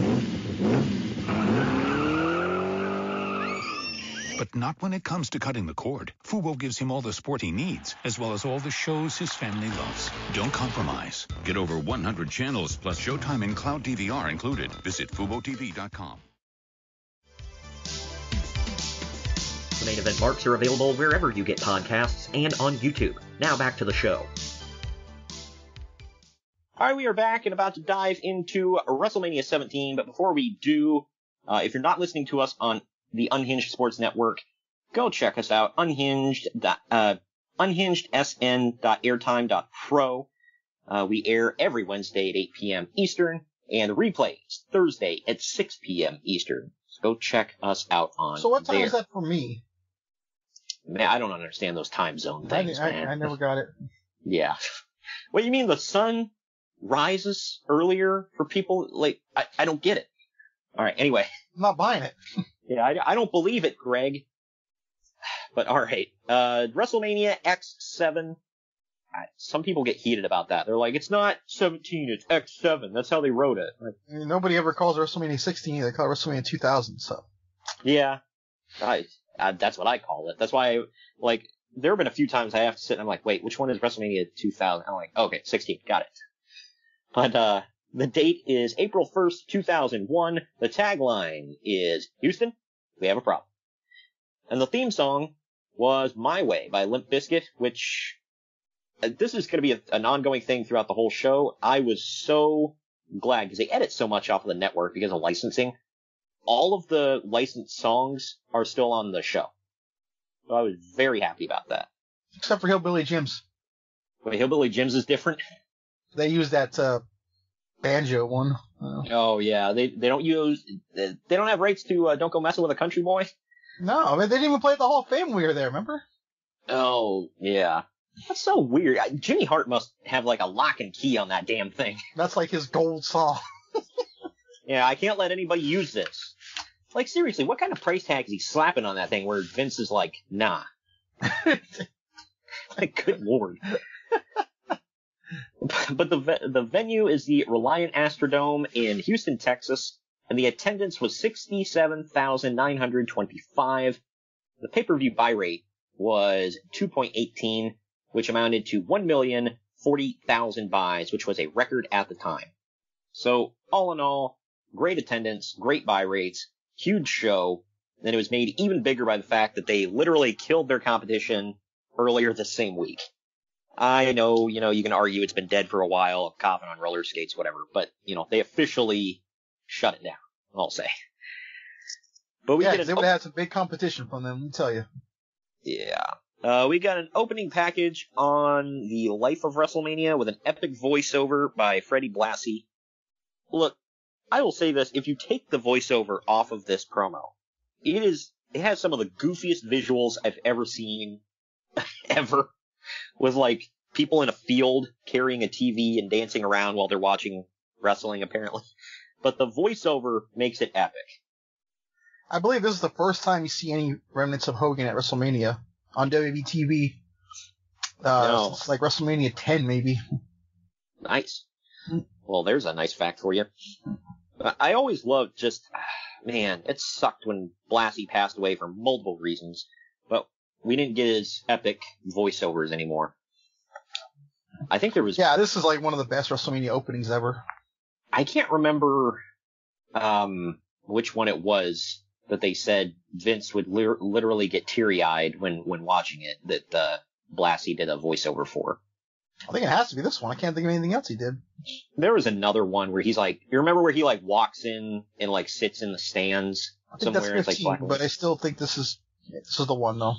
But not when it comes to cutting the cord. Fubo gives him all the sport he needs, as well as all the shows his family loves. Don't compromise. Get over 100 channels, plus Showtime and Cloud DVR included. Visit FuboTV.com. The Main Event Marks are available wherever you get podcasts and on YouTube. Now back to the show. All right, we are back and about to dive into WrestleMania 17, but before we do, if you're not listening to us on the Unhinged Sports Network, go check us out, unhingedsn.airtime.pro. We air every Wednesday at 8 p.m. Eastern, and the replay is Thursday at 6 p.m. Eastern. So go check us out on there. So what time is that for me? Man, I don't understand those time zone things, man. I never got it. Yeah. What do you mean, the sun rises earlier for people? Like, I don't get it. All right, anyway. I'm not buying it. Yeah, I don't believe it, Greg. But all right, WrestleMania X-7. Some people get heated about that. They're like, it's not 17, it's X7. That's how they wrote it. Like, nobody ever calls WrestleMania 16. They call it WrestleMania 2000. So yeah, that's what I call it. That's why, like, there have been a few times I have to sit and I'm like, wait, which one is WrestleMania 2000? I'm like, okay, 16, got it. But the date is April 1st, 2001. The tagline is Houston, we have a problem. And the theme song was My Way by Limp Bizkit, which this is going to be an ongoing thing throughout the whole show. I was so glad because they edit so much off of the network because of licensing. All of the licensed songs are still on the show. So I was very happy about that. Except for Hillbilly Jim's. Wait, Hillbilly Jim's is different? They use that banjo one. Oh, yeah. They don't have rights to Don't Go Messing with a Country Boy. No, I mean, they didn't even play at the Hall of Fame when we were there, remember? Oh, yeah. That's so weird. Jimmy Hart must have, like, a lock and key on that damn thing. That's like his gold song. Yeah, I can't let anybody use this. Like, seriously, what kind of price tag is he slapping on that thing where Vince is like, nah. Like, good lord. But the venue is the Reliant Astrodome in Houston, Texas, and the attendance was 67,925. The pay-per-view buy rate was 2.18, which amounted to 1,040,000 buys, which was a record at the time. So, all in all, great attendance, great buy rates, huge show, and it was made even bigger by the fact that they literally killed their competition earlier the same week. I know, you know, you can argue it's been dead for a while, coffin on roller skates, whatever, but, you know, they officially shut it down, I'll say. But we they would have had some big competition from them, let me tell you. Yeah. We got an opening package on the Life of WrestleMania with an epic voiceover by Freddie Blassie. Look, I will say this, if you take the voiceover off of this promo, it has some of the goofiest visuals I've ever seen, ever, with, like, people in a field carrying a TV and dancing around while they're watching wrestling, apparently. But the voiceover makes it epic. I believe this is the first time you see any remnants of Hogan at WrestleMania on WWE TV. No. It's like WrestleMania 10, maybe. Nice. Well, there's a nice fact for you. I always loved man, it sucked when Blassie passed away for multiple reasons, but we didn't get his epic voiceovers anymore. I think there was... Yeah, this is like one of the best WrestleMania openings ever. I can't remember which one it was that they said Vince would literally get teary-eyed when watching it that Blassie did a voiceover for. I think it has to be this one. I can't think of anything else he did. There was another one where he's like, you remember where he like walks in and like sits in the stands somewhere? That's 15, it's like, but I still think this is the one though.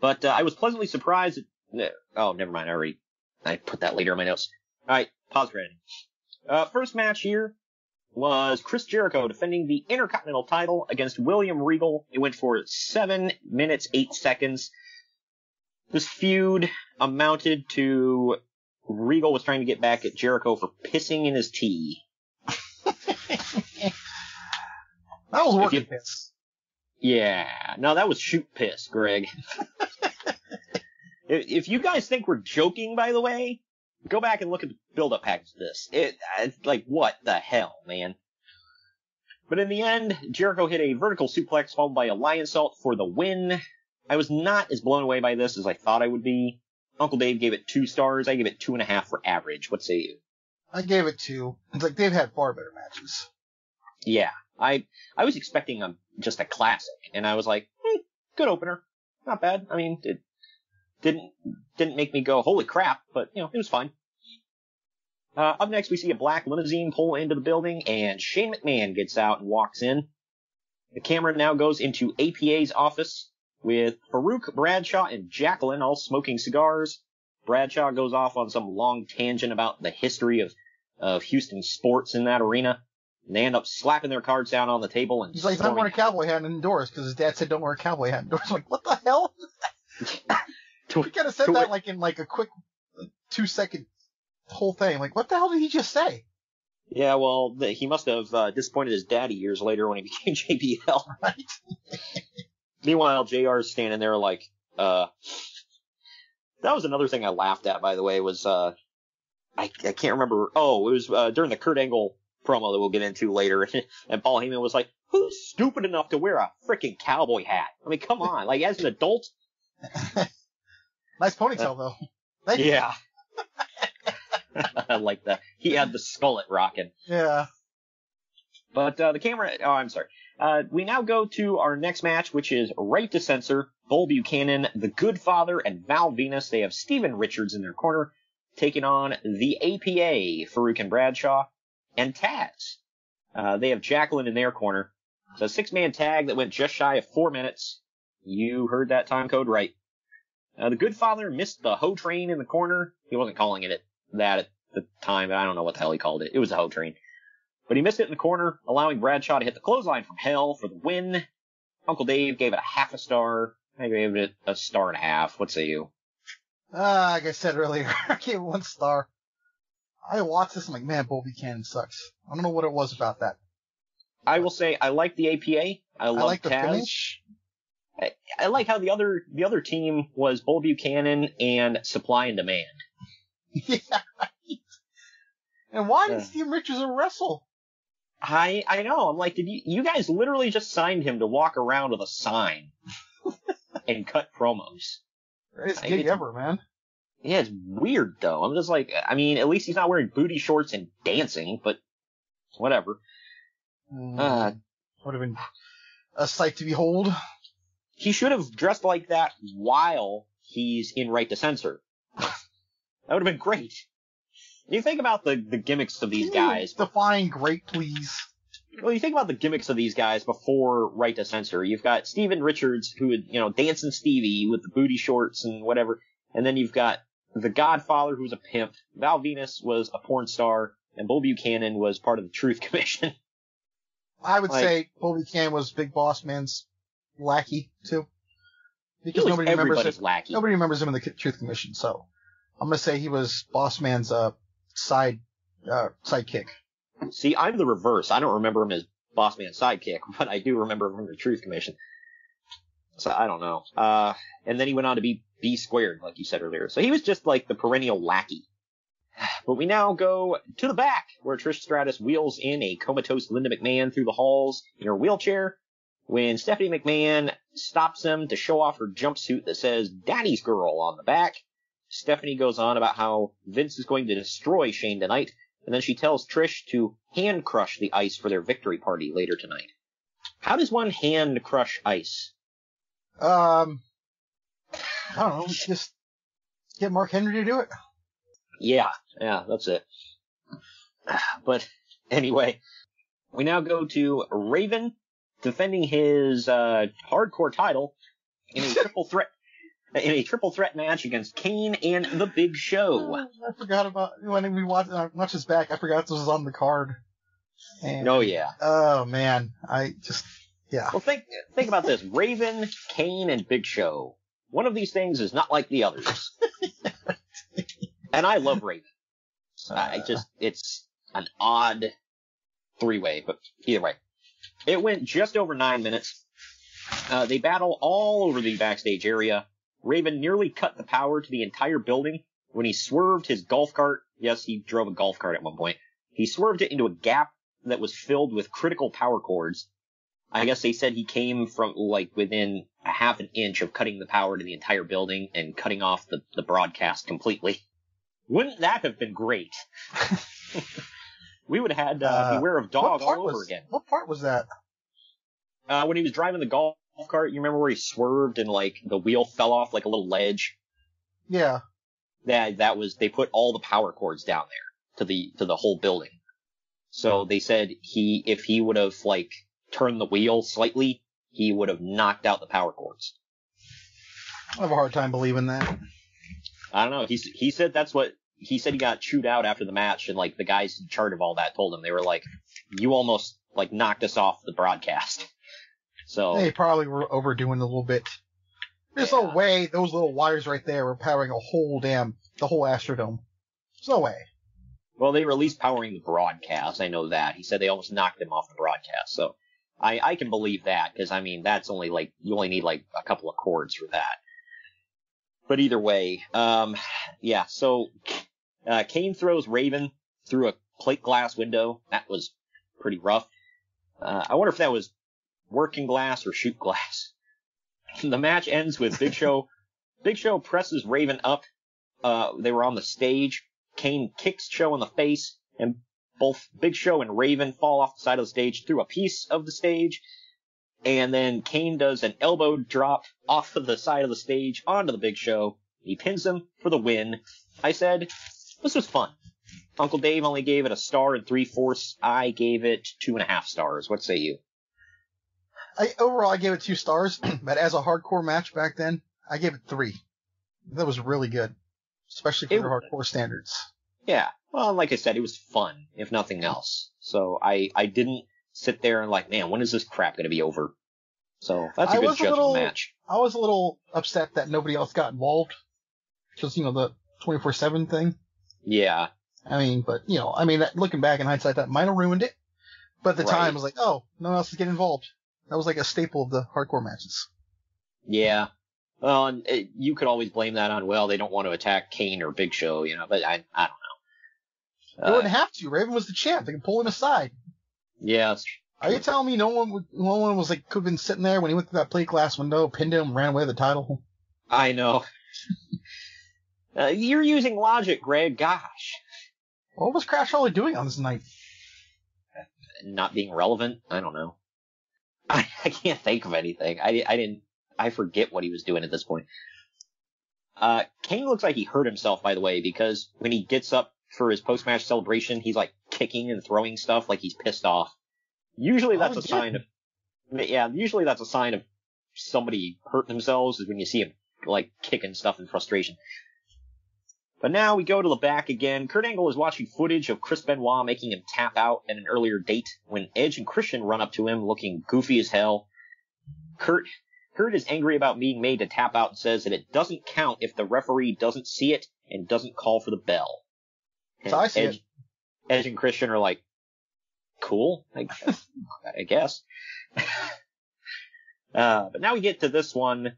But I was pleasantly surprised. Oh, never mind. I put that later in my notes. All right, pause for editing. First match here was Chris Jericho defending the Intercontinental title against William Regal. It went for 7 minutes, 8 seconds. This feud amounted to Regal was trying to get back at Jericho for pissing in his tea. That was working piss. Yeah. No, that was shoot piss, Greg. If you guys think we're joking, by the way, go back and look at the build-up package of this. It's like, what the hell, man? But in the end, Jericho hit a vertical suplex followed by a lion salt for the win. I was not as blown away by this as I thought I would be. Uncle Dave gave it 2 stars. I gave it 2.5 for average. What say you? I gave it 2. It's like they've had far better matches. Yeah. I was expecting just a classic, and I was like, good opener. Not bad. I mean, it didn't make me go, holy crap, but, you know, it was fine. Up next, we see a black limousine pull into the building, and Shane McMahon gets out and walks in. The camera now goes into APA's office, with Farouk, Bradshaw, and Jacqueline all smoking cigars. Bradshaw goes off on some long tangent about the history of Houston sports in that arena. And they end up slapping their cards down on the table. And he's like, don't wear a cowboy hat indoors, because his dad said don't wear a cowboy hat indoors. I'm like, what the hell? We could have said that like in like a quick 2-second whole thing. Like, what the hell did he just say? Yeah, well, he must have disappointed his daddy years later when he became JBL. Right? Meanwhile, JR's standing there like, that was another thing I laughed at, by the way, was, I can't remember. Oh, it was, during the Kurt Angle promo that we'll get into later. And Paul Heyman was like, who's stupid enough to wear a freaking cowboy hat? I mean, come on. Like, as an adult. Nice ponytail, though. Thank yeah. I like that. He had the skullet rocking. Yeah. But, the camera, oh, I'm sorry. We now go to our next match, which is Right to Censor, Bull Buchanan, The Good Father, and Val Venus. They have Steven Richards in their corner, taking on the APA, Farouk and Bradshaw, and Taz. They have Jacqueline in their corner. It's a six-man tag that went just shy of 4 minutes. You heard that time code right. The Good Father missed the hoe train in the corner. He wasn't calling it that at the time. I don't know what the hell he called it. It was a hoe train. But he missed it in the corner, allowing Bradshaw to hit the clothesline from hell for the win. Uncle Dave gave it a half a star. I gave it a star and a half. What say you? Like I said earlier, I gave it one star. I watched this and I'm like, man, Bull Buchanan sucks. I don't know what it was about that. I will say I like the APA. I love like Taz. The finish. I like how the other team was Bull Buchanan and Supply and Demand. Yeah, right. And why did Steve Richards wrestle? I know. I'm like, did you guys literally just signed him to walk around with a sign and cut promos? Greatest gig ever, man. Yeah, it's weird though. I'm just like, I mean, at least he's not wearing booty shorts and dancing, but whatever. Would have been a sight to behold. He should have dressed like that while he's in Right to Censor. That would have been great. You think about the gimmicks of these guys. Define great, please. Well, you think about the gimmicks of these guys before Right to Censor. You've got Steven Richards, who would, dancing Stevie with the booty shorts and whatever. And then you've got The Godfather, who was a pimp. Val Venus was a porn star. And Bull Buchanan was part of the Truth Commission. I would say Bull Buchanan was Big Boss Man's lackey, too. Because nobody remembers him. Lackey. Nobody remembers him in the Truth Commission, so I'm going to say he was Boss Man's sidekick. See, I'm the reverse. I don't remember him as Boss Man's sidekick, but I do remember him from the Truth Commission. So I don't know. And then he went on to be B squared, like you said earlier. So he was just like the perennial lackey. But we now go to the back, where Trish Stratus wheels in a comatose Linda McMahon through the halls in her wheelchair, when Stephanie McMahon stops him to show off her jumpsuit that says Daddy's Girl on the back. Stephanie goes on about how Vince is going to destroy Shane tonight, and then she tells Trish to hand crush the ice for their victory party later tonight. How does one hand crush ice? I don't know, just get Mark Henry to do it. Yeah, that's it. But anyway, we now go to Raven defending his hardcore title in a triple threat match against Kane and the Big Show. I forgot about when we watched this back. I forgot this was on the card. And, oh yeah. Oh man, I just yeah. Well, think about this: Raven, Kane, and Big Show. One of these things is not like the others. And I love Raven. It's an odd three-way, but either way. It went just over 9 minutes. They battle all over the backstage area. Raven nearly cut the power to the entire building when he swerved his golf cart. Yes, he drove a golf cart at one point. He swerved it into a gap that was filled with critical power cords. I guess they said he came from, within a half an inch of cutting the power to the entire building and cutting off the broadcast completely. Wouldn't that have been great? We would have had Beware of Dog all over again. What part was that? When he was driving the golf cart, you remember where he swerved and, the wheel fell off like a little ledge? Yeah. That was, they put all the power cords down there to the whole building. So they said if he would have, turned the wheel slightly, he would have knocked out the power cords. I have a hard time believing that. I don't know. He said that's what he said. He got chewed out after the match, and the guys in charge of all that told him, they were like, "You almost knocked us off the broadcast." So they probably were overdoing a little bit. There's no way those little wires right there were powering the whole Astrodome. There's no way. Well, they were at least powering the broadcast. I know that. He said they almost knocked him off the broadcast. So I can believe that, because I mean that's only like, you only need like a couple of chords for that. But either way, yeah. So Kane throws Raven through a plate glass window. That was pretty rough. I wonder if that was working glass or shoot glass. The match ends with Big Show. Big Show presses Raven up. They were on the stage. Kane kicks Show in the face, and both Big Show and Raven fall off the side of the stage through a piece of the stage. And then Kane does an elbow drop off of the side of the stage onto the Big Show. He pins him for the win. I said, this was fun. Uncle Dave only gave it 1.75 stars. I gave it 2.5 stars. What say you? Overall, I gave it 2 stars, but as a hardcore match back then, I gave it 3. That was really good, especially for the hardcore standards. Yeah. Well, like I said, it was fun, if nothing else. So I didn't sit there and like, man, when is this crap going to be over? So that's a good judgment match. I was a little upset that nobody else got involved, because, you know, the 24/7 thing. Yeah. I mean, but, you know, I mean, that, looking back in hindsight, that might have ruined it. But at the time, I was like, oh, no one else is getting involved. That was like a staple of the hardcore matches. Yeah. Well, and you could always blame that on, well, they don't want to attack Kane or Big Show, you know, but I don't know. They wouldn't have to. Raven was the champ. They could pull him aside. Yeah. Are you telling me no one was like, could have been sitting there when he went through that plate glass window, pinned him, ran away with the title? I know. You're using logic, Greg. Gosh. What was Crash Holly doing on this night? Not being relevant? I don't know. I can't think of anything. I forget what he was doing at this point. Kane looks like he hurt himself, by the way, because when he gets up for his post-match celebration, he's like kicking and throwing stuff like he's pissed off. Usually that's a sign of, yeah, usually that's a sign of somebody hurting themselves, is when you see him like kicking stuff in frustration. But now we go to the back again. Kurt Angle is watching footage of Chris Benoit making him tap out at an earlier date when Edge and Christian run up to him looking goofy as hell. Kurt is angry about being made to tap out and says that it doesn't count if the referee doesn't see it and doesn't call for the bell. And so I see Edge and Christian are like, cool, I guess. But now we get to this one.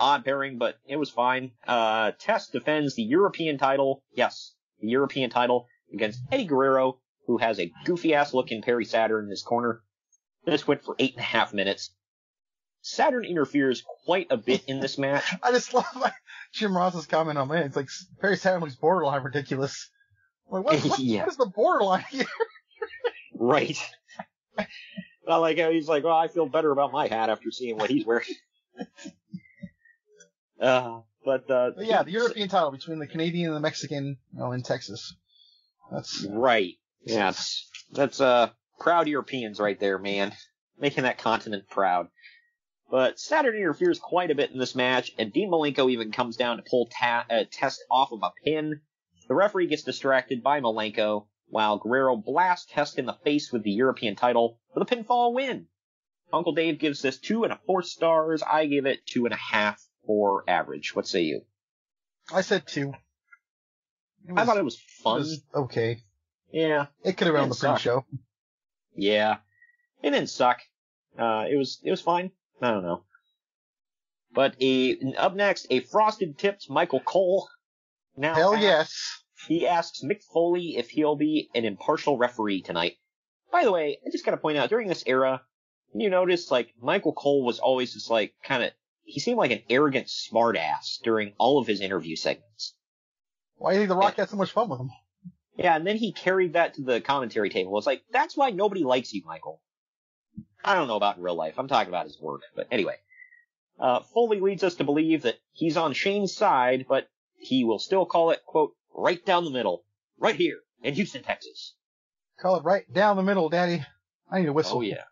Odd pairing, but it was fine. Test defends the European title. Yes, the European title against Eddie Guerrero, who has a goofy-ass look in Perry Saturn in his corner. This went for 8.5 minutes. Saturn interferes quite a bit in this match. I just love Jim Ross's comment on, man, it's like Perry Saturn was borderline ridiculous. I'm like, what, yeah. What is the borderline here? Right. Well, like he's like, well, I feel better about my hat after seeing what he's wearing. But yeah, the European title between the Canadian and the Mexican, you know, in Texas. That's right. Yeah, that's proud Europeans right there, man, making that continent proud. But Saturn interferes quite a bit in this match, and Dean Malenko even comes down to pull Test off of a pin. The referee gets distracted by Malenko, while Guerrero blasts Test in the face with the European title for the pinfall win. Uncle Dave gives this 2.25 stars. I give it 2.5 for average. What say you? I said 2. I thought it was fun. It was okay. Yeah. It could have been on the pre-show. Yeah. It didn't suck. It was fine. I don't know. But up next, a frosted-tipped Michael Cole. Now hell yes. He asks Mick Foley if he'll be an impartial referee tonight. By the way, I just gotta point out, during this era, you notice, like, Michael Cole was always just, like, kinda, he seemed like an arrogant smartass during all of his interview segments. Why do you think The Rock had so much fun with him? Yeah, and then he carried that to the commentary table. It's like, that's why nobody likes you, Michael. I don't know about in real life. I'm talking about his work. But anyway, Foley leads us to believe that he's on Shane's side, but he will still call it, quote, right down the middle, right here in Houston, Texas. Call it right down the middle, Daddy. I need a whistle. Oh, yeah.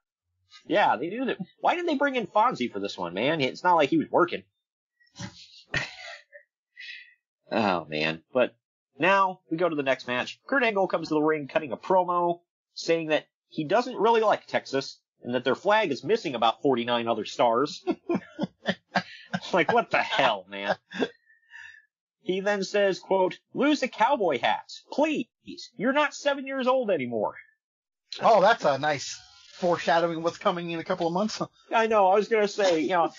Yeah, they do that. Why didn't they bring in Fonzie for this one, man? It's not like he was working. Oh, man. But now we go to the next match. Kurt Angle comes to the ring cutting a promo saying that he doesn't really like Texas, and that their flag is missing about 49 other stars. Like, what the hell, man? He then says, quote, lose the cowboy hats, please. You're not 7 years old anymore. Oh, that's a nice foreshadowing what's coming in a couple of months. I know. I was going to say, you know,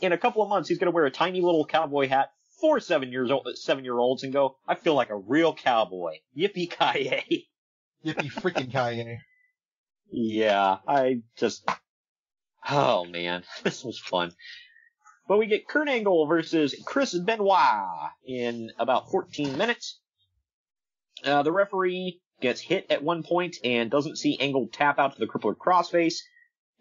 in a couple of months, he's going to wear a tiny little cowboy hat for 7-year-olds and go, I feel like a real cowboy. Yippee-ki-yay. Yippee freaking ki-yay. Yeah, I just, oh man, this was fun. But we get Kurt Angle versus Chris Benoit in about 14 minutes. The referee gets hit at one point and doesn't see Angle tap out to the Crippler crossface.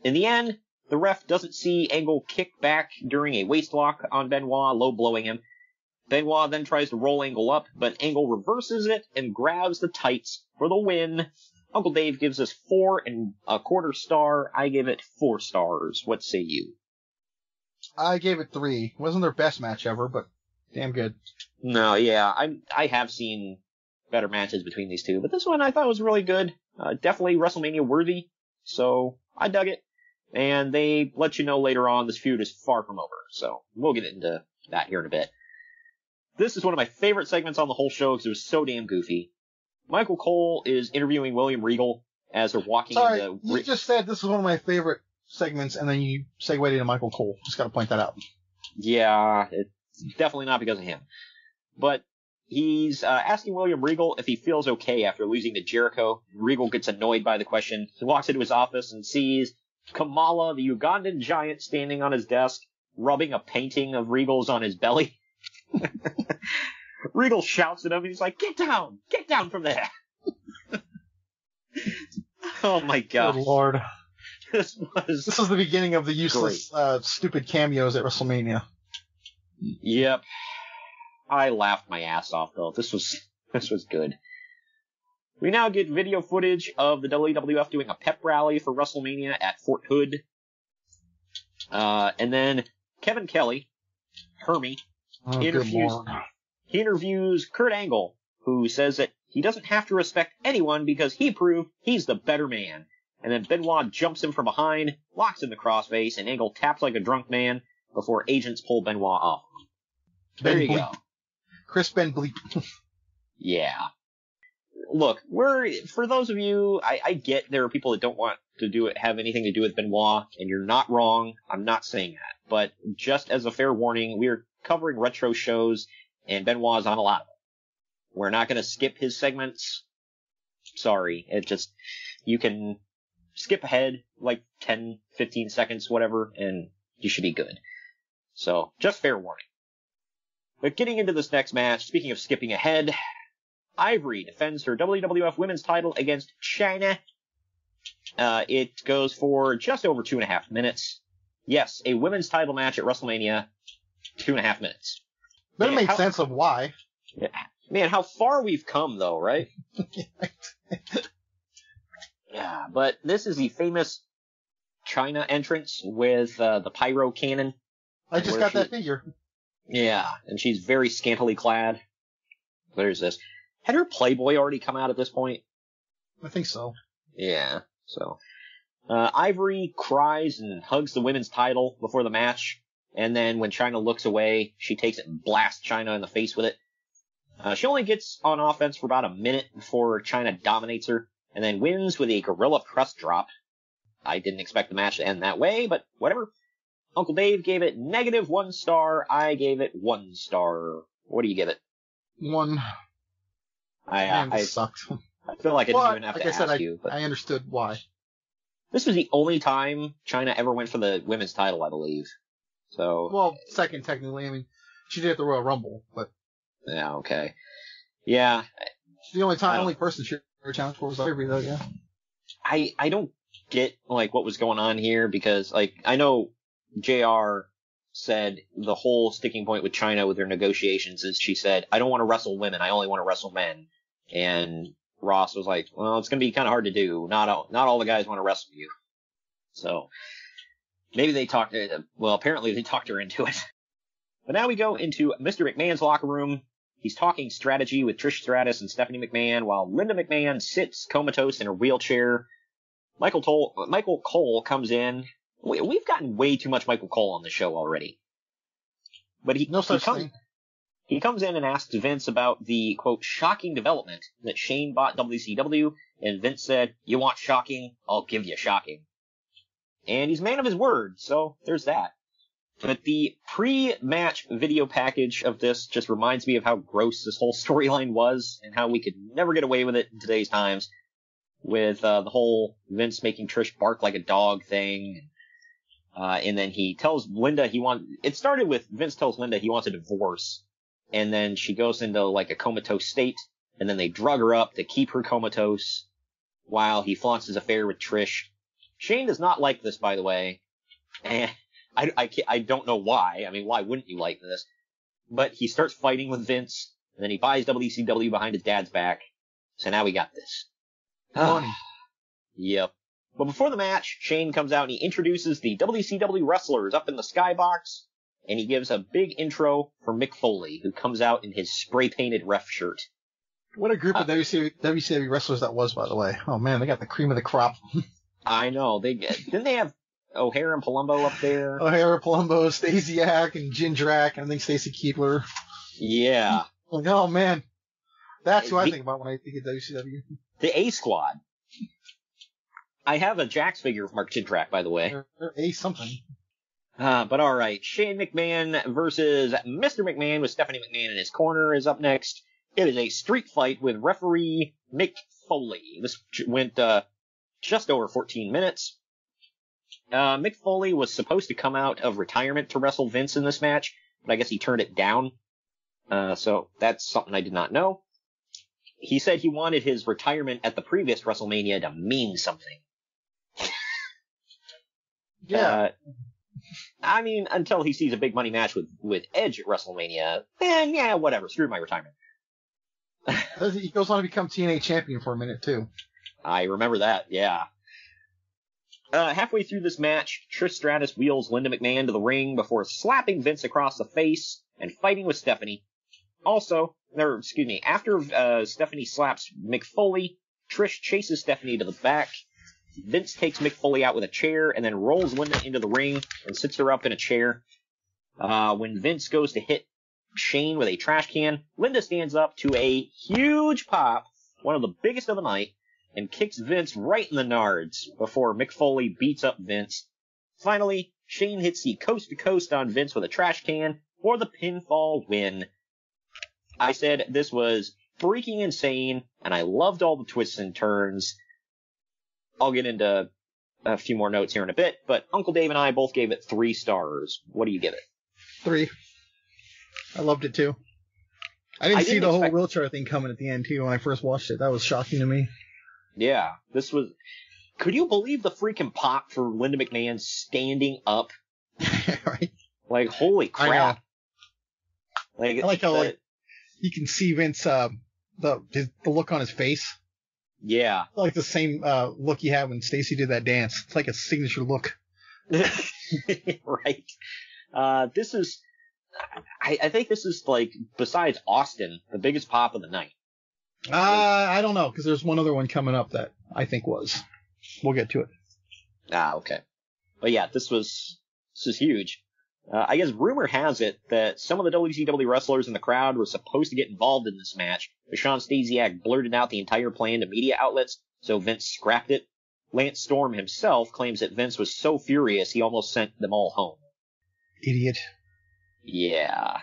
In the end, the ref doesn't see Angle kick back during a waist lock on Benoit, low blowing him. Benoit then tries to roll Angle up, but Angle reverses it and grabs the tights for the win. Uncle Dave gives us 4.25 stars. I give it 4 stars. What say you? I gave it 3. Wasn't their best match ever, but damn good. No, yeah, I have seen better matches between these two, but this one I thought was really good. Definitely WrestleMania worthy, so I dug it. And they let you know later on this feud is far from over, so we'll get into that here in a bit. This is one of my favorite segments on the whole show because it was so damn goofy. Michael Cole is interviewing William Regal as they're walking. Sorry, into... you just said this is one of my favorite segments, and then you segued into Michael Cole. Just got to point that out. Yeah, it's definitely not because of him. But he's asking William Regal if he feels okay after losing to Jericho. Regal gets annoyed by the question. He walks into his office and sees Kamala, the Ugandan giant, standing on his desk, rubbing a painting of Regal's on his belly. Regal shouts at him, and he's like, get down from there. Oh my God. Good Lord. This is the beginning of the useless, stupid cameos at WrestleMania. Yep. I laughed my ass off though. This was good. We now get video footage of the WWF doing a pep rally for WrestleMania at Fort Hood. And then Kevin Kelly, Hermie, interviews Kurt Angle, who says that he doesn't have to respect anyone because he proved he's the better man. And then Benoit jumps him from behind, locks in the crossface, and Angle taps like a drunk man before agents pull Benoit off. There you go. Chris Ben Bleep. Yeah. Look, for those of you, I get there are people that don't want to have anything to do with Benoit, and you're not wrong. I'm not saying that. But just as a fair warning, we are covering retro shows, and Benoit's on a lot of them. We're not going to skip his segments. Sorry. You can skip ahead like 10, 15 seconds, whatever, and you should be good. So, just fair warning. But getting into this next match, speaking of skipping ahead, Ivory defends her WWF Women's title against Chyna. It goes for just over 2.5 minutes. Yes, a women's title match at WrestleMania, 2.5 minutes. But it makes sense of why. Yeah. Man, how far we've come, though, right? Yeah, but this is the famous Chyna entrance with the pyro cannon. I just got that figure. Yeah, and she's very scantily clad. What is this? Had her Playboy already come out at this point? I think so. Yeah, so. Ivory cries and hugs the women's title before the match. And then when Chyna looks away, she takes it and blasts Chyna in the face with it. She only gets on offense for about a minute before Chyna dominates her, and then wins with a gorilla press drop. I didn't expect the match to end that way, but whatever. Uncle Dave gave it -1 star. I gave it 1 star. What do you give it? 1. I sucked. I feel like I didn't even have to ask you. But I understood why. This was the only time Chyna ever went for the women's title, I believe. So, well, second technically. I mean, she did at the Royal Rumble, but yeah, okay, yeah. She's the only person she ever challenged for was Ivory, though. Yeah. I don't get like what was going on here because like I know JR said the whole sticking point with Chyna with their negotiations is she said I don't want to wrestle women, I only want to wrestle men, and Ross was like, well, it's gonna be kind of hard to do. Not all the guys want to wrestle you, so. Maybe they talked, well, apparently they talked her into it. But now we go into Mr. McMahon's locker room. He's talking strategy with Trish Stratus and Stephanie McMahon while Linda McMahon sits comatose in her wheelchair. Michael Cole comes in. We've gotten way too much Michael Cole on the show already. But he, no such thing. He comes in and asks Vince about the, quote, shocking development that Shane bought WCW, and Vince said, "You want shocking? I'll give you shocking." And he's a man of his word, so there's that. But the pre-match video package of this just reminds me of how gross this whole storyline was and how we could never get away with it in today's times with the whole Vince making Trish bark like a dog thing. And then he tells Linda it started with Vince tells Linda he wants a divorce, and then she goes into like a comatose state, and then they drug her up to keep her comatose while he flaunts his affair with Trish. Shane does not like this, by the way. I don't know why. I mean, why wouldn't you like this? But he starts fighting with Vince, and then he buys WCW behind his dad's back. So now we got this. Funny. Yep. But before the match, Shane comes out and he introduces the WCW wrestlers up in the skybox, and he gives a big intro for Mick Foley, who comes out in his spray-painted ref shirt. What a group of WCW wrestlers that was, by the way. Oh, man, they got the cream of the crop. I know. Didn't they have O'Hare and Palumbo up there? O'Hare, Palumbo, Stasiak, and Jindrak, and I think Stacy Keebler. Yeah. Like, oh, man. That's who I think about when I think of WCW. The A-Squad. I have a Jax figure of Mark Jindrak, by the way. Or A-something. But all right. Shane McMahon versus Mr. McMahon with Stephanie McMahon in his corner is up next. It is a street fight with referee Mick Foley. This went just over 14 minutes. Mick Foley was supposed to come out of retirement to wrestle Vince in this match, but I guess he turned it down. So that's something I did not know. He said he wanted his retirement at the previous WrestleMania to mean something. Yeah. I mean, until he sees a big money match with Edge at WrestleMania, then yeah, whatever, screw my retirement. He goes on to become TNA champion for a minute, too. I remember that, yeah. Halfway through this match, Trish Stratus wheels Linda McMahon to the ring before slapping Vince across the face and fighting with Stephanie. After Stephanie slaps Mick Foley, Trish chases Stephanie to the back. Vince takes Mick Foley out with a chair and then rolls Linda into the ring and sits her up in a chair. When Vince goes to hit Shane with a trash can, Linda stands up to a huge pop, one of the biggest of the night, and kicks Vince right in the nards before Mick Foley beats up Vince. Finally, Shane hits the coast-to-coast on Vince with a trash can for the pinfall win. I said this was freaking insane, and I loved all the twists and turns. I'll get into a few more notes here in a bit, but Uncle Dave and I both gave it 3 stars. What do you give it? 3. I loved it, too. I didn't see the whole wheelchair thing coming at the end, too, when I first watched it. That was shocking to me. Yeah, this was... Could you believe the freaking pop for Linda McMahon standing up? Right? Like, holy crap. I like how you can see Vince, the look on his face. Yeah. Like the same look you had when Stacy did that dance. It's like a signature look. Right. This is... I think this is, like, besides Austin, the biggest pop of the night. I don't know, because there's one other one coming up that I think was. We'll get to it. Okay. But yeah, this is huge. I guess rumor has it that some of the WCW wrestlers in the crowd were supposed to get involved in this match, but Sean Stasiak blurted out the entire plan to media outlets, so Vince scrapped it. Lance Storm himself claims that Vince was so furious he almost sent them all home. Idiot. Yeah.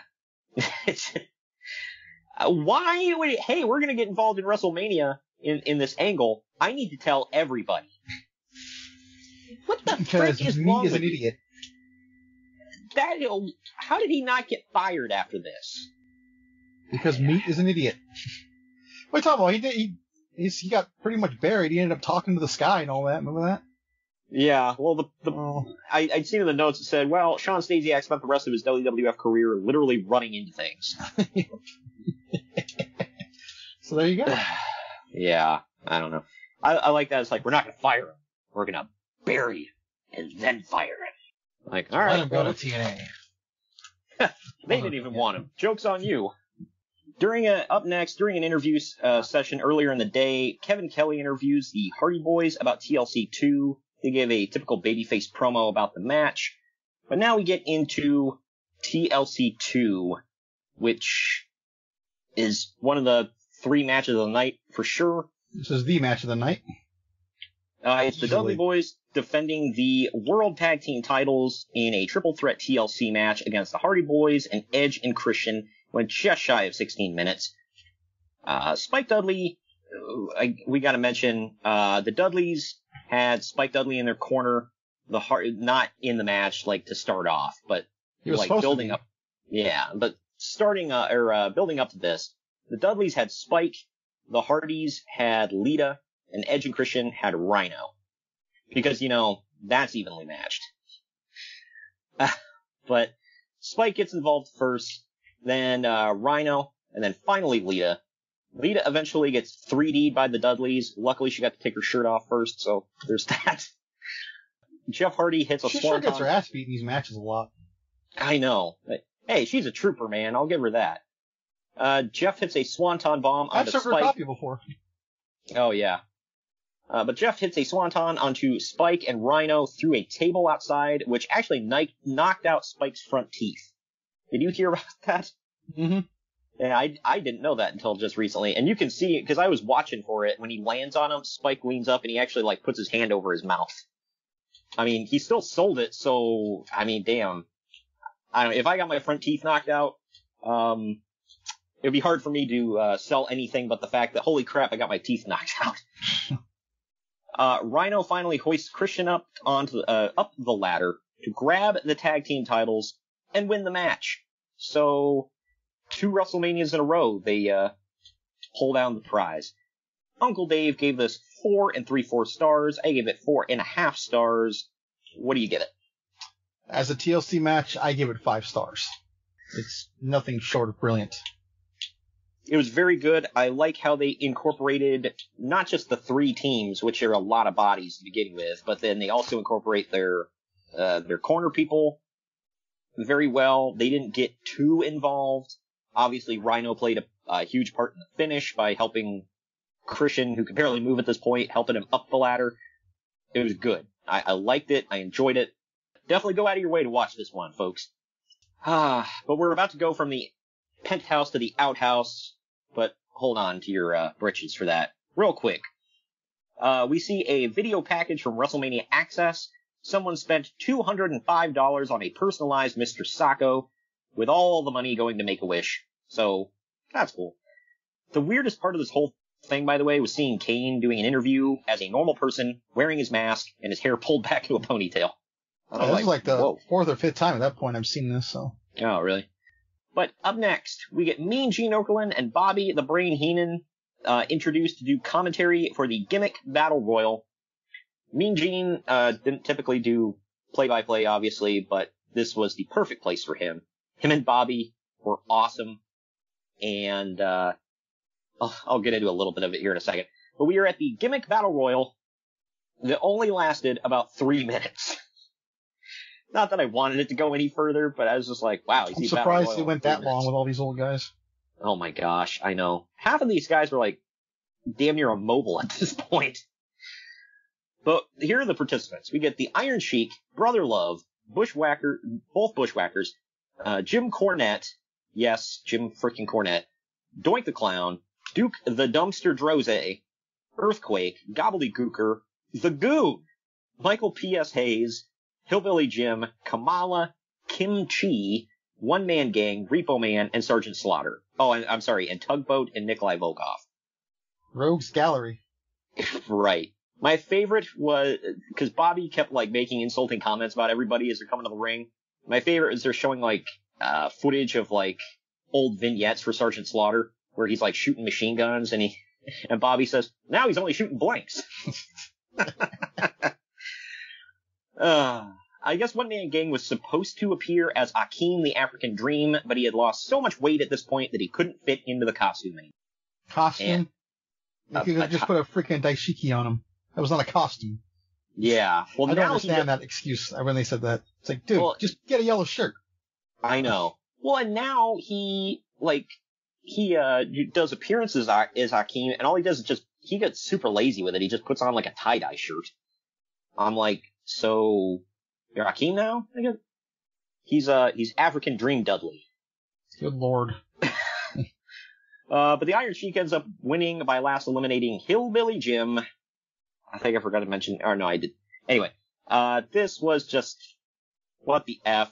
Why would we're going to get involved in WrestleMania in this angle. I need to tell everybody. What the frick is wrong with you? How did he not get fired after this? Because Meat is an idiot. What are you talking about? He got pretty much buried. He ended up talking to the sky and all that. Remember that? Yeah, well, I'd seen in the notes it said, well, Sean Stasiak spent the rest of his WWF career literally running into things. So there you go. Yeah, I don't know. I like that. It's like, we're not going to fire him. We're going to bury him and then fire him. Like, all right. Let him go to TNA. They didn't even want him. Joke's on you. During an interview session earlier in the day, Kevin Kelly interviews the Hardy Boys about TLC 2. They gave a typical babyface promo about the match. But now we get into TLC 2, which is one of the three matches of the night for sure. This is the match of the night. It's the Dudley Boys defending the World Tag Team titles in a triple threat TLC match against the Hardy Boys and Edge and Christian, went just shy of 16 minutes. Spike Dudley, we got to mention, the Dudleys had Spike Dudley in their corner, not in the match, like, to start off, but he was like building up. Yeah, but building up to this, the Dudleys had Spike, the Hardys had Lita, and Edge and Christian had Rhino. Because, you know, that's evenly matched. But Spike gets involved first, then Rhino, and then finally Lita. Lita eventually gets 3D'd by the Dudleys. Luckily, she got to take her shirt off first, so there's that. Jeff Hardy hits a swanton. She sure gets her ass beat in these matches a lot. I know. But, hey, she's a trooper, man. I'll give her that. Jeff hits a swanton bomb onto Spike. I've served her copy before. Oh, yeah. But Jeff hits a swanton onto Spike and Rhino through a table outside, which actually knocked out Spike's front teeth. Did you hear about that? Mm-hmm. Yeah, I didn't know that until just recently. And you can see, because I was watching for it, when he lands on him, Spike leans up and he actually, like, puts his hand over his mouth. I mean, he still sold it, so, I mean, damn. I don't know, if I got my front teeth knocked out, it'd be hard for me to sell anything but the fact that, holy crap, I got my teeth knocked out. Rhino finally hoists Christian up onto up the ladder to grab the tag team titles and win the match. So, 2 WrestleManias in a row, they pull down the prize. Uncle Dave gave this 4 3/4 stars. I gave it 4.5 stars. What do you give it? As a TLC match, I give it 5 stars. It's nothing short of brilliant. It was very good. I like how they incorporated not just the 3 teams, which are a lot of bodies to begin with, but then they also incorporate their corner people very well. They didn't get too involved. Obviously, Rhino played a huge part in the finish by helping Christian, who could barely move at this point, helping him up the ladder. It was good. I liked it. I enjoyed it. Definitely go out of your way to watch this one, folks. But we're about to go from the penthouse to the outhouse. But hold on to your britches for that. Real quick. We see a video package from WrestleMania Access. Someone spent $205 on a personalized Mr. Sacco, with all the money going to Make-A-Wish. So, that's cool. The weirdest part of this whole thing, by the way, was seeing Kane doing an interview as a normal person, wearing his mask, and his hair pulled back to a ponytail. Yeah, this is like the whoa. 4th or 5th time at that point I've seen this, so... Oh, really? But up next, we get Mean Gene Okerlund and Bobby the Brain Heenan introduced to do commentary for the Gimmick Battle Royal. Mean Gene didn't typically do play-by-play, obviously, but this was the perfect place for him. Him and Bobby were awesome, and I'll get into a little bit of it here in a second. But we are at the Gimmick Battle Royal that only lasted about 3 minutes. Not that I wanted it to go any further, but I was just like, wow. I'm surprised it went that long with all these old guys. Oh my gosh, I know. Half of these guys were like damn near immobile at this point. But here are the participants. We get the Iron Sheik, Brother Love, Bushwhacker, both Bushwhackers, Jim Cornette, yes, Jim freaking Cornette, Doink the Clown, Duke the Dumpster Droze, Earthquake, Gobbledygooker, The Goon, Michael P.S. Hayes, Hillbilly Jim, Kamala, Kim Chi, One Man Gang, Repo Man, and Sergeant Slaughter. Oh, I'm sorry, and Tugboat and Nikolai Volkov. Rogues Gallery. Right. My favorite was, because Bobby kept, like, making insulting comments about everybody as they're coming to the ring. My favorite is they're showing, like, footage of, like, old vignettes for Sergeant Slaughter, where he's, like, shooting machine guns, and Bobby says, now he's only shooting blanks. I guess One Man Gang was supposed to appear as Akeem the African Dream, but he had lost so much weight at this point that he couldn't fit into the costume anymore. Costume? You could have just put a freaking daishiki on him. That was not a costume. Yeah. Well, I don't understand that excuse when they said that. It's like, dude, well, just get a yellow shirt. I know. Well, and now he does appearances as Akeem, and all he does is he gets super lazy with it. He just puts on, like, a tie-dye shirt. I'm like, so, you're Akeem now? I guess. He's African Dream Dudley. Good lord. But the Iron Sheik ends up winning by last eliminating Hillbilly Jim. I think I forgot to mention, or no, I did. Anyway, this was just, what the F?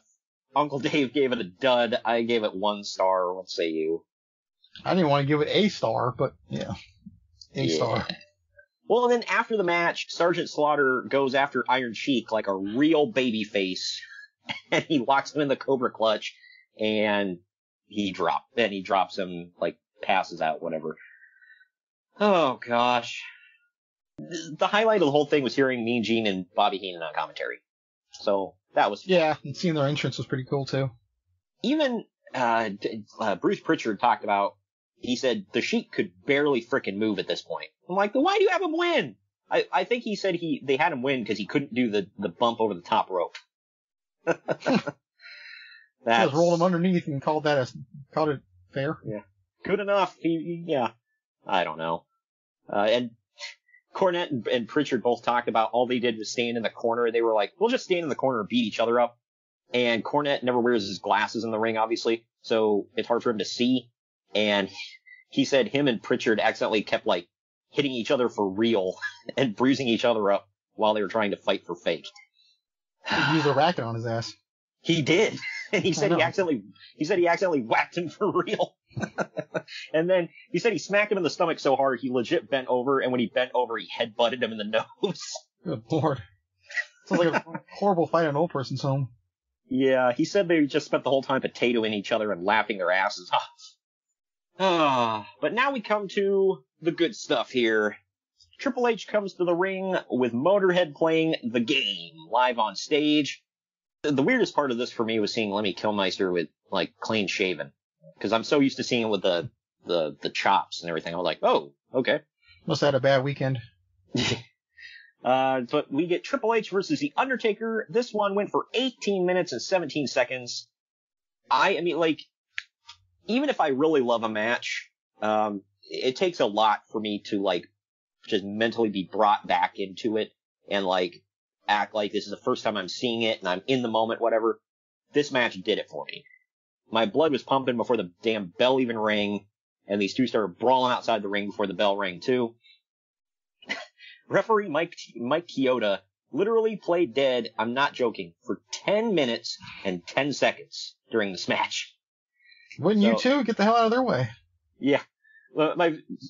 Uncle Dave gave it a dud. I gave it 1 star. What say you? I didn't want to give it a star, but yeah. A star. Well, then after the match, Sergeant Slaughter goes after Iron Sheik like a real babyface, and he locks him in the Cobra Clutch, and he drops him, like, passes out, whatever. Oh, gosh. The highlight of the whole thing was hearing Mean Gene and Bobby Heenan on commentary. So that was fun. Yeah, and seeing their entrance was pretty cool, too. Even Bruce Prichard talked about, he said the Sheik could barely frickin' move at this point. I'm like, why do you have him win? I think he said they had him win because he couldn't do the bump over the top rope. Just rolled him underneath and called it fair. Yeah. Good enough. Yeah. I don't know. And Cornette and Prichard both talked about all they did was stand in the corner. They were like, we'll just stand in the corner and beat each other up. And Cornette never wears his glasses in the ring, obviously, so it's hard for him to see. And he said him and Prichard accidentally kept, like, hitting each other for real and bruising each other up while they were trying to fight for fake. He used a racket on his ass. He did. And he said he accidentally whacked him for real. And then he said he smacked him in the stomach so hard he legit bent over, and when he bent over, he headbutted him in the nose. Good lord. Sounds like a horrible fight in an old person's home. Yeah, he said they just spent the whole time potatoing each other and laughing their asses off. But now we come to the good stuff here. Triple H comes to the ring with Motorhead playing The Game live on stage. The weirdest part of this for me was seeing Lemmy Kilmister with, like, clean shaven. Because I'm so used to seeing him with the chops and everything. I was like, oh, okay. Must have had a bad weekend. But we get Triple H versus The Undertaker. This one went for 18 minutes and 17 seconds. I mean, like, even if I really love a match, it takes a lot for me to, like, just mentally be brought back into it and, like, act like this is the first time I'm seeing it and I'm in the moment, whatever. This match did it for me. My blood was pumping before the damn bell even rang, and these two started brawling outside the ring before the bell rang, too. Referee Mike Chioda literally played dead, I'm not joking, for 10 minutes and 10 seconds during this match. You two get the hell out of their way? Yeah.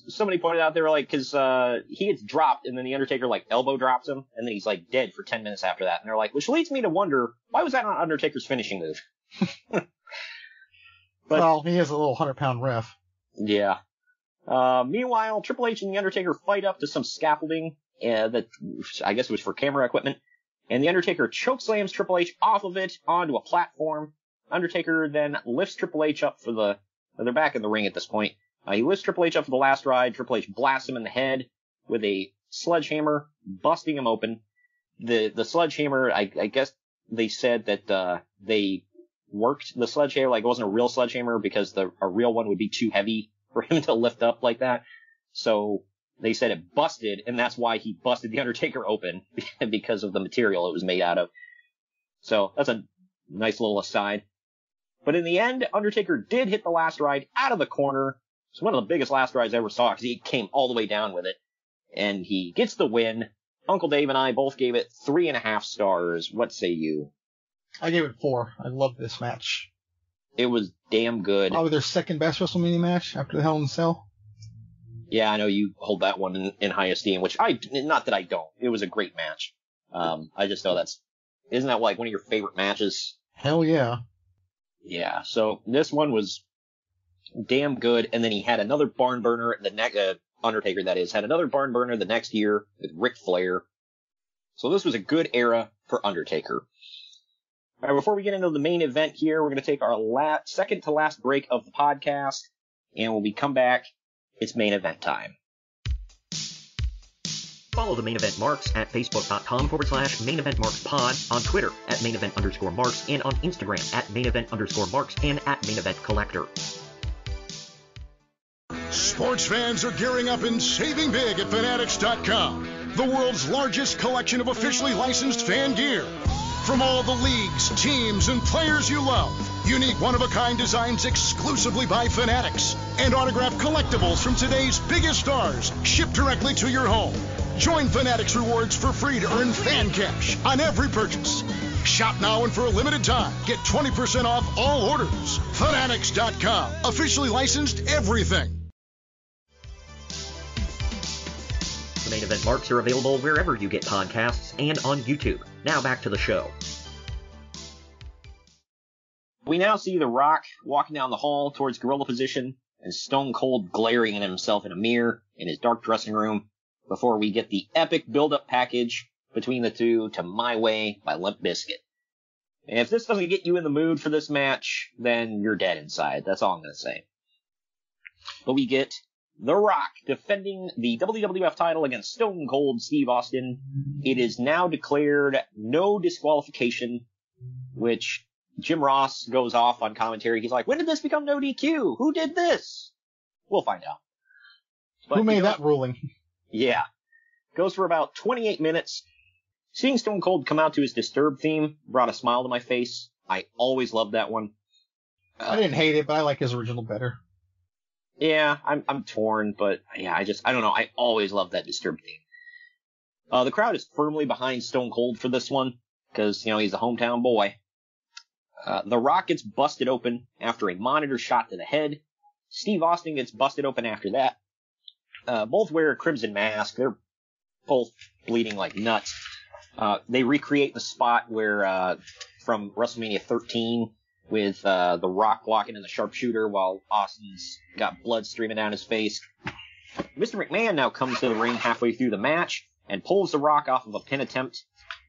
Somebody pointed out, they were like, because he gets dropped, and then The Undertaker, like, elbow drops him, and then he's, like, dead for 10 minutes after that. And they're like, which leads me to wonder, why was that not Undertaker's finishing move? But, well, he is a little 100-pound ref. Yeah. Meanwhile, Triple H and The Undertaker fight up to some scaffolding that I guess was for camera equipment, and The Undertaker chokeslams Triple H off of it onto a platform. Undertaker then lifts Triple H up for the... They're back in the ring at this point. He lifts Triple H up for the last ride. Triple H blasts him in the head with a sledgehammer, busting him open. The sledgehammer, I guess they said that they worked the sledgehammer. Like, it wasn't a real sledgehammer because a real one would be too heavy for him to lift up like that. So they said it busted, and that's why he busted The Undertaker open, because of the material it was made out of. So that's a nice little aside. But in the end, Undertaker did hit the last ride out of the corner. It's one of the biggest last rides I ever saw, because he came all the way down with it. And he gets the win. Uncle Dave and I both gave it 3.5 stars. What say you? I gave it 4. I loved this match. It was damn good. Probably their second best WrestleMania match after the Hell in a Cell. Yeah, I know you hold that one in high esteem, which not that I don't. It was a great match. I just know isn't that like one of your favorite matches? Hell yeah. Yeah, so this one was damn good, and then he had another barn burner Undertaker, that is, had another barn burner the next year with Ric Flair. So this was a good era for Undertaker. All right, before we get into the main event here, we're going to take our second to last break of the podcast, and when we come back, it's main event time. Follow the Main Event Marks at facebook.com/Main Event Marks Pod, on Twitter at Main Event_Marks, and on Instagram at Main Event_Marks and at Main Event Collector. Sports fans are gearing up and saving big at Fanatics.com, the world's largest collection of officially licensed fan gear. From all the leagues, teams, and players you love, Unique one-of-a-kind designs exclusively by Fanatics. And autographed collectibles from today's biggest stars shipped directly to your home. Join Fanatics Rewards for free to earn fan cash on every purchase. Shop now and for a limited time. Get 20% off all orders. Fanatics.com. Officially licensed everything. The main event marks are available wherever you get podcasts and on YouTube. Now back to the show. We now see The Rock walking down the hall towards gorilla position and Stone Cold glaring at himself in a mirror in his dark dressing room before we get the epic build-up package between the two to My Way by Limp Bizkit. And if this doesn't get you in the mood for this match, then you're dead inside. That's all I'm going to say. But we get The Rock defending the WWF title against Stone Cold Steve Austin. It is now declared no disqualification, which Jim Ross goes off on commentary. He's like, when did this become no DQ? Who did this? We'll find out. But, who made that ruling? Yeah. Goes for about 28 minutes. Seeing Stone Cold come out to his Disturbed theme brought a smile to my face. I always loved that one. I didn't hate it, but I like his original better. Yeah, I'm torn, but yeah, I don't know. I always loved that Disturbed theme. The crowd is firmly behind Stone Cold for this one because, you know, he's a hometown boy. The Rock gets busted open after a monitor shot to the head. Steve Austin gets busted open after that. Both wear a crimson mask. They're both bleeding like nuts. They recreate the spot where, from WrestleMania 13 with, The Rock walking in the sharpshooter while Austin's got blood streaming down his face. Mr. McMahon now comes to the ring halfway through the match and pulls The Rock off of a pin attempt.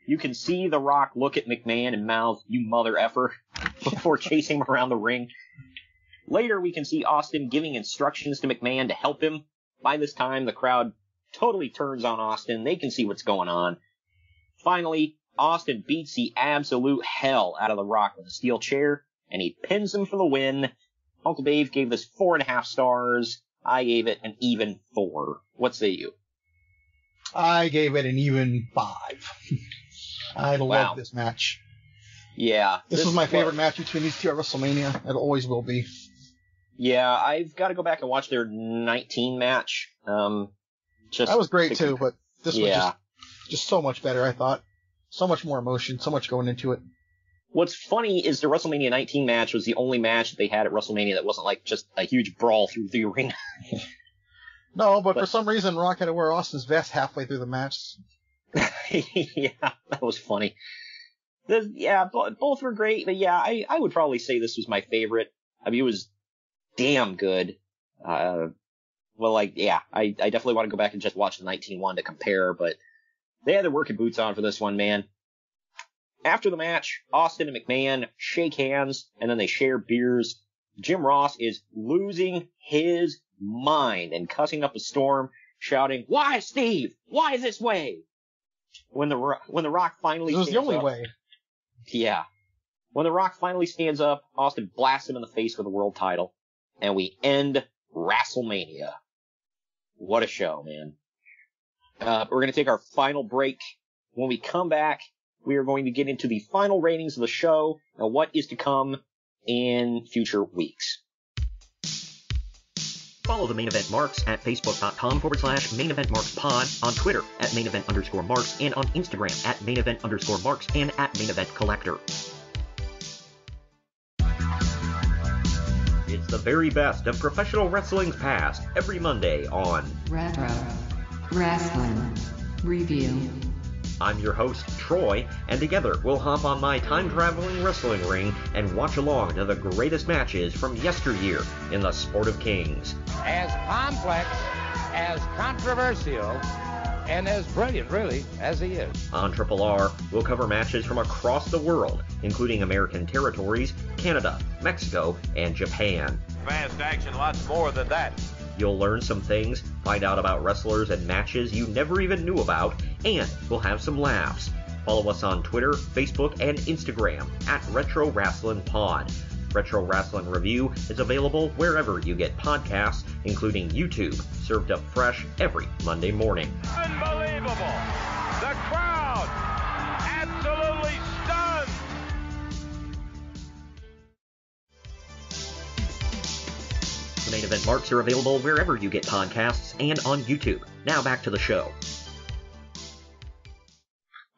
You can see The Rock look at McMahon and mouth, "You mother effer," before chasing him around the ring. Later, we can see Austin giving instructions to McMahon to help him. By this time, the crowd totally turns on Austin. They can see what's going on. Finally, Austin beats the absolute hell out of The Rock with a steel chair, and he pins him for the win. Uncle Dave gave this 4.5 stars. I gave it an even 4. What say you? I gave it an even 5. I love this match. Yeah. This was my favorite match between these two at WrestleMania. It always will be. Yeah, I've got to go back and watch their 19 match. That was great, too, but this was just so much better, I thought. So much more emotion, so much going into it. What's funny is the WrestleMania 19 match was the only match that they had at WrestleMania that wasn't like just a huge brawl through the arena. No, but for some reason, Rock had to wear Austin's vest halfway through the match. Yeah, that was funny. Both were great, but yeah, I would probably say this was my favorite. I mean, it was damn good. I definitely want to go back and just watch the 19-1 to compare, but they had their working boots on for this one, man. After the match, Austin and McMahon shake hands, and then they share beers. Jim Ross is losing his mind and cussing up a storm, shouting, "Why, Steve? Why this way?" When the Rock finally stands up. It was the only way. Yeah. When The Rock finally stands up, Austin blasts him in the face for the world title, and we end WrestleMania. What a show, man. We're going to take our final break. When we come back, we are going to get into the final ratings of the show and what is to come in future weeks. Follow the Main Event Marks at facebook.com/Main Event Marks Pod, on Twitter at Main Event_Marks, and on Instagram at Main Event_Marks and at Main Event Collector. It's the very best of professional wrestling's past every Monday on Retro Wrestling Review. I'm your host, Troy, and together we'll hop on my time-traveling wrestling ring and watch along to the greatest matches from yesteryear in the sport of kings. As complex, as controversial, and as brilliant, really, as he is. On Triple R, we'll cover matches from across the world, including American territories, Canada, Mexico, and Japan. Fast action, lots more than that. You'll learn some things, find out about wrestlers and matches you never even knew about, and we'll have some laughs. Follow us on Twitter, Facebook, and Instagram at Retro Wrestling Pod. Retro Wrestling Review is available wherever you get podcasts, including YouTube, served up fresh every Monday morning. Unbelievable! The crowd absolutely stunned! Marks are available wherever you get podcasts and on YouTube. Now back to the show.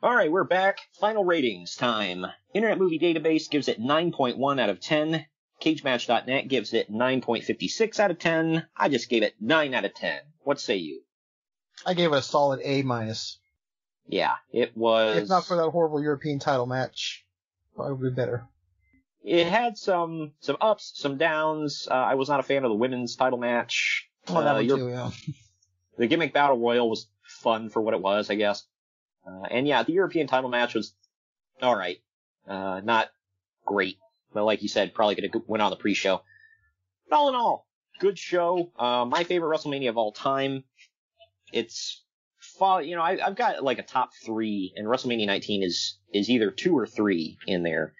All right, we're back. Final ratings time. Internet Movie Database gives it 9.1 out of 10. CageMatch.net gives it 9.56 out of 10. I just gave it 9 out of 10. What say you? I gave it a solid A-. Yeah, it was... If not for that horrible European title match, probably better. It had some ups, some downs. I was not a fan of the women's title match. Oh, that one too, yeah. The gimmick battle royal was fun for what it was, I guess. And yeah, the European title match was alright. Not great. But like you said, probably gonna win on the pre-show. But all in all, good show. My favorite WrestleMania of all time. It's... You know, I've got like a top three, and WrestleMania 19 is either 2 or 3 in there.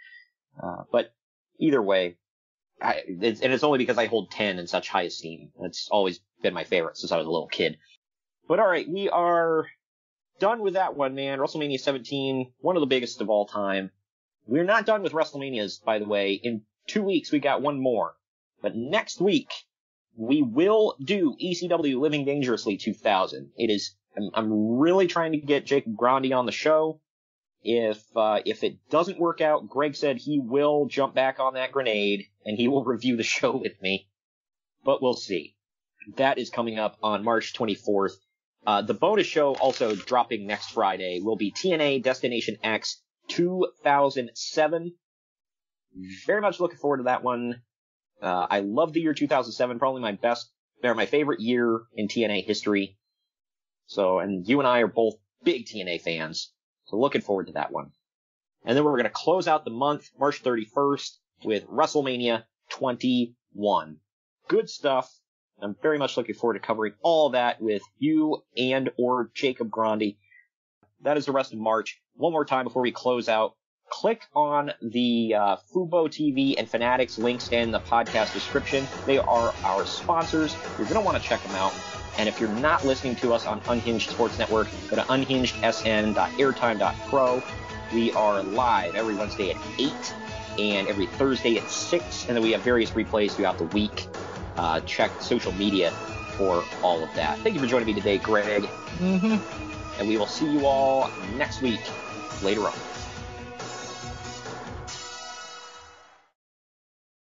But either way, it's only because I hold 10 in such high esteem. It's always been my favorite since I was a little kid. But all right, we are done with that one, man. WrestleMania 17, one of the biggest of all time. We're not done with WrestleManias, by the way. In 2 weeks, we got one more. But next week, we will do ECW Living Dangerously 2000. It is... I'm really trying to get Jacob Grandi on the show. If it doesn't work out, Greg said he will jump back on that grenade and he will review the show with me. But we'll see. That is coming up on March 24th. The bonus show also dropping next Friday will be TNA Destination X 2007. Very much looking forward to that one. I love the year 2007, probably my favorite year in TNA history. So, and you and I are both big TNA fans, so looking forward to that one. And then we're going to close out the month, March 31st, with WrestleMania 21. Good stuff. I'm very much looking forward to covering all that with you and or Jacob Grandi. That is the rest of March. One more time before we close out, click on the Fubo TV and Fanatics links in the podcast description. They are our sponsors. You're going to want to check them out. And if you're not listening to us on Unhinged Sports Network, go to unhingedsn.airtime.pro. We are live every Wednesday at 8 and every Thursday at 6. And then we have various replays throughout the week. Check social media for all of that. Thank you for joining me today, Greg. Mm-hmm. And we will see you all next week. Later on.